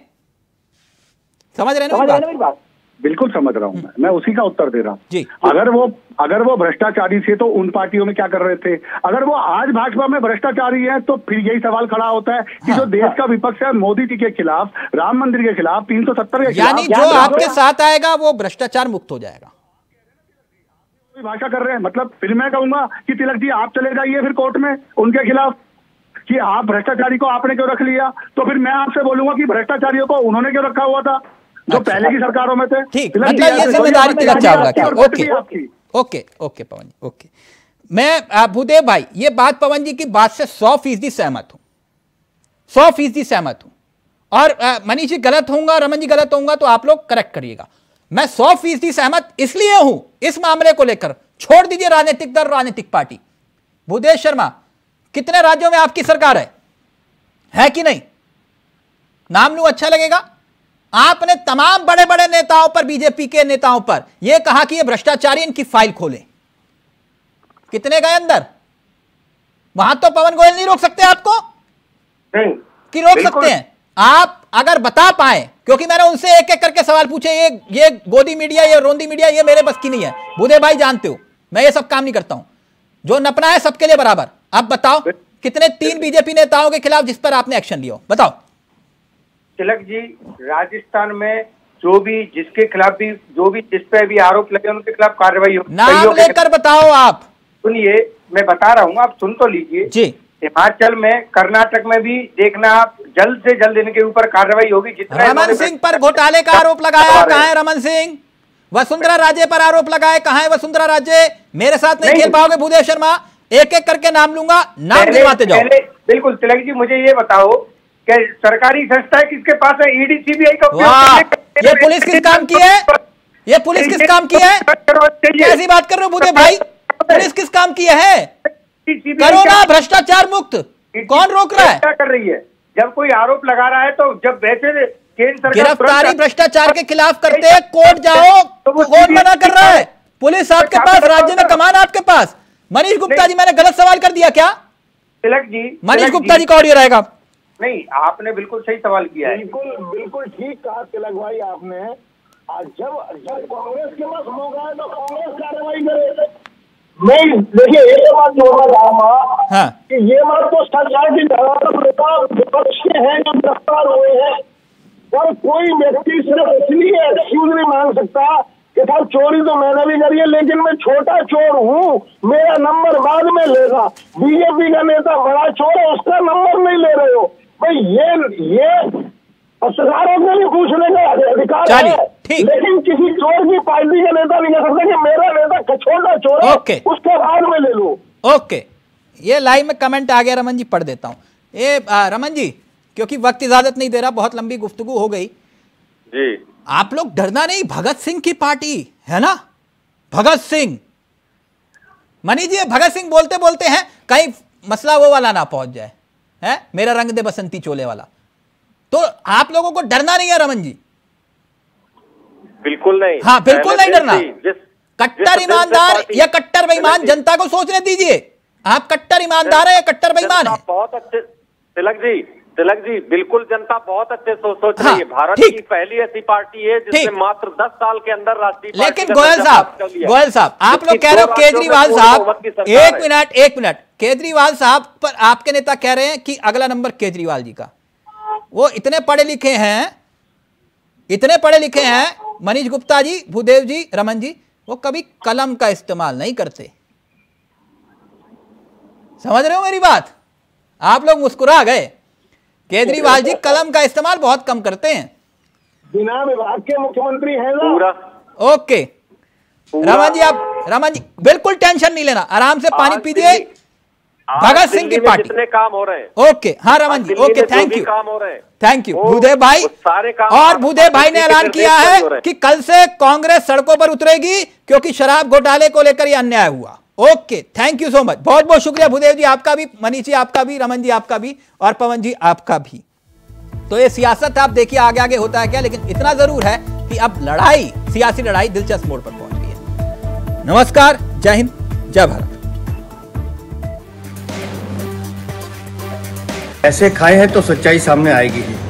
समझ रहे हैं मेरी बात? बिल्कुल समझ रहा हूँ, मैं उसी का उत्तर दे रहा हूँ। अगर वो भ्रष्टाचारी थे तो उन पार्टियों में क्या कर रहे थे, अगर वो आज भाजपा में भ्रष्टाचारी है तो फिर यही सवाल खड़ा होता है कि जो देश का विपक्ष है मोदी जी के खिलाफ, राम मंदिर के खिलाफ, 370 के खिलाफ, यानी जो आपके साथ आएगा वो भ्रष्टाचार मुक्त हो जाएगा। भाषा कर रहे हैं, मतलब फिर मैं कहूंगा कि तिलक जी आप चले जाइए फिर कोर्ट में उनके खिलाफ कि आप भ्रष्टाचारी को आपने क्यों रख लिया, तो फिर मैं आपसे बोलूंगा कि भ्रष्टाचारियों को उन्होंने क्यों रखा हुआ था जो पहले की सरकारों में थे। ठीक, मतलब ये जिम्मेदारी तिलक चावला की। Okay okay okay Pawan ji, okay. मैं भूदेव भाई ये बात पवन जी की बात से 100% सहमत हूं, 100% सहमत हूं, और मनीष जी गलत होंगे, रमन जी गलत होंगे तो आप लोग करेक्ट करिएगा। मैं 100% सहमत इसलिए हूं इस मामले को लेकर, छोड़ दीजिए राजनीतिक दल राजनीतिक पार्टी। भूदेव शर्मा, कितने राज्यों में आपकी सरकार है कि नहीं? नाम लूं अच्छा लगेगा? आपने तमाम बड़े बड़े नेताओं पर, बीजेपी के नेताओं पर यह कहा कि ये भ्रष्टाचारी, इनकी फाइल खोलें। कितने गए अंदर? वहां तो पवन गोयल नहीं रोक सकते आपको, नहीं कि रोक सकते हैं आप अगर बता पाए, क्योंकि मैंने उनसे एक एक करके सवाल पूछे। ये गोदी मीडिया, ये रोंदी मीडिया, ये मेरे बस की नहीं है। बुधे भाई जानते हो मैं ये सब काम नहीं करता हूं, जो नपना है सबके लिए बराबर। आप बताओ कितने 3 बीजेपी नेताओं के खिलाफ जिस पर आपने एक्शन लिया, बताओ। तिलक जी, राजस्थान में जो भी जिसके खिलाफ भी जो भी जिस पे भी आरोप लगे उनके खिलाफ कार्रवाई हो। नाम लेकर बताओ आप। सुनिए मैं बता रहा हूँ, आप सुन तो लीजिए जी। हिमाचल में, कर्नाटक में भी देखना, आप जल्द से जल्द इनके ऊपर कार्रवाई होगी। जितना रमन सिंह पर घोटाले का आरोप लगाया, कहाँ है रमन सिंह? वसुंधरा राजे पर आरोप लगाए, कहाँ है वसुंधरा राजे? मेरे साथ नहीं खेल पाओगे भूदेव शर्मा, एक एक करके नाम लूंगा, नाम गिनवाते जाओ। बिल्कुल तिलक जी, मुझे ये बताओ सरकारी संस्था किसके पास है? ईडी सीबीआई का ये पुलिस किस काम की है? ये पुलिस किस काम की है? कैसी बात कर रहे हो बुद्धे भाई, पुलिस किस काम की है? कोरोना भ्रष्टाचार मुक्त, कौन रोक रहा है? क्या कर रही है जब कोई आरोप लगा रहा है तो? जब वैसे केंद्र सरकार गिरफ्तारी भ्रष्टाचार के खिलाफ करते हैं, कोर्ट जाओ, कौन मना कर रहा है? पुलिस आपके पास, राज्य में कमान आपके पास। मनीष गुप्ता जी, मैंने गलत सवाल कर दिया क्या तिलक जी? मनीष गुप्ता जी का ऑडियो रहेगा। नहीं, आपने बिल्कुल सही सवाल किया है, बिल्कुल बिल्कुल ठीक कहा तिलक भाई आपने। जब कांग्रेस के पास मौका है तो कांग्रेस कार्रवाई करे। नहीं देखिए, ये बात जोड़ना चाहूंगा कि ये बात तो सरकार की ज्यादातर नेता विपक्ष के हैं जो गिरफ्तार हुए हैं, और कोई व्यक्ति सिर्फ इसलिए एक्सक्यूज नहीं मांग सकता कि साहब चोरी तो मैंने भी करी है लेकिन मैं छोटा चोर हूँ, मेरा नंबर बाद में लेगा। बीजेपी का नेता बड़ा चोर है, उसका नंबर नहीं ले रहे हो भाई। ये पत्रकारों को भी पूछने का अधिकार है, लेकिन किसी चोर की पार्टी का नेता नहीं कह सकता कि मेरा नेता छोटा चोर है, उसका बाद में ले लो। ओके, ये लाइव में कमेंट आ गया, रमन जी पढ़ देता हूँ। ये रमन जी, क्योंकि वक्त इजाजत नहीं दे रहा, बहुत लंबी गुफ्तगू हो गई जी। आप लोग डरना नहीं, भगत सिंह की पार्टी है ना, भगत सिंह। मनीष जी, भगत सिंह बोलते बोलते हैं, कहीं मसला वो वाला ना पहुंच जाए, है मेरा रंग दे बसंती चोले वाला, तो आप लोगों को डरना नहीं है रमन जी? बिल्कुल नहीं। हाँ बिल्कुल नहीं डरना। कट्टर ईमानदार या कट्टर बेईमान, जनता को सोचने दीजिए, आप कट्टर ईमानदार है या कट्टर बेईमान है? बहुत अच्छे तिलक जी, बिल्कुल जनता बहुत अच्छे सोच रही है। भारत की पहली ऐसी पार्टी है जिसने मात्र 10 साल के अंदर राष्ट्रीय, लेकिन गोयल साहब आप लोग कह रहे हो केजरीवाल साहब, एक मिनट, केजरीवाल साहब पर आपके नेता कह रहे हैं कि अगला नंबर केजरीवाल जी का। वो इतने पढ़े लिखे हैं मनीष गुप्ता जी, भूदेव जी, रमन जी, वो कभी कलम का इस्तेमाल नहीं करते, समझ रहे हो मेरी बात? आप लोग मुस्कुरा गए। केजरीवाल जी कलम का इस्तेमाल बहुत कम करते हैं, बिना विभाग के मुख्यमंत्री हैं ना। ओके रमन जी, आप बिल्कुल टेंशन नहीं लेना, आराम से पानी पीजिए। भगत सिंह की पार्टी कितने काम हो रहे हैं। ओके हाँ रमन ji, okay thank you, काम हो रहे हैं, थैंक यू भूदेव भाई। और भूदेव भाई ने ऐलान किया है कि कल से कांग्रेस सड़कों पर उतरेगी क्योंकि शराब घोटाले को लेकर यह अन्याय हुआ। Okay thank you so much, बहुत बहुत शुक्रिया भूदेव जी आपका भी, मनीष जी आपका भी, रमन जी आपका भी और पवन जी आपका भी। तो ये सियासत आप देखिए आगे आगे होता है क्या, लेकिन इतना जरूर है कि अब लड़ाई, सियासी लड़ाई दिलचस्प मोड़ पर पहुंच गई है। नमस्कार, जय हिंद, जय भारत। ऐसे खाए हैं तो सच्चाई सामने आएगी ही।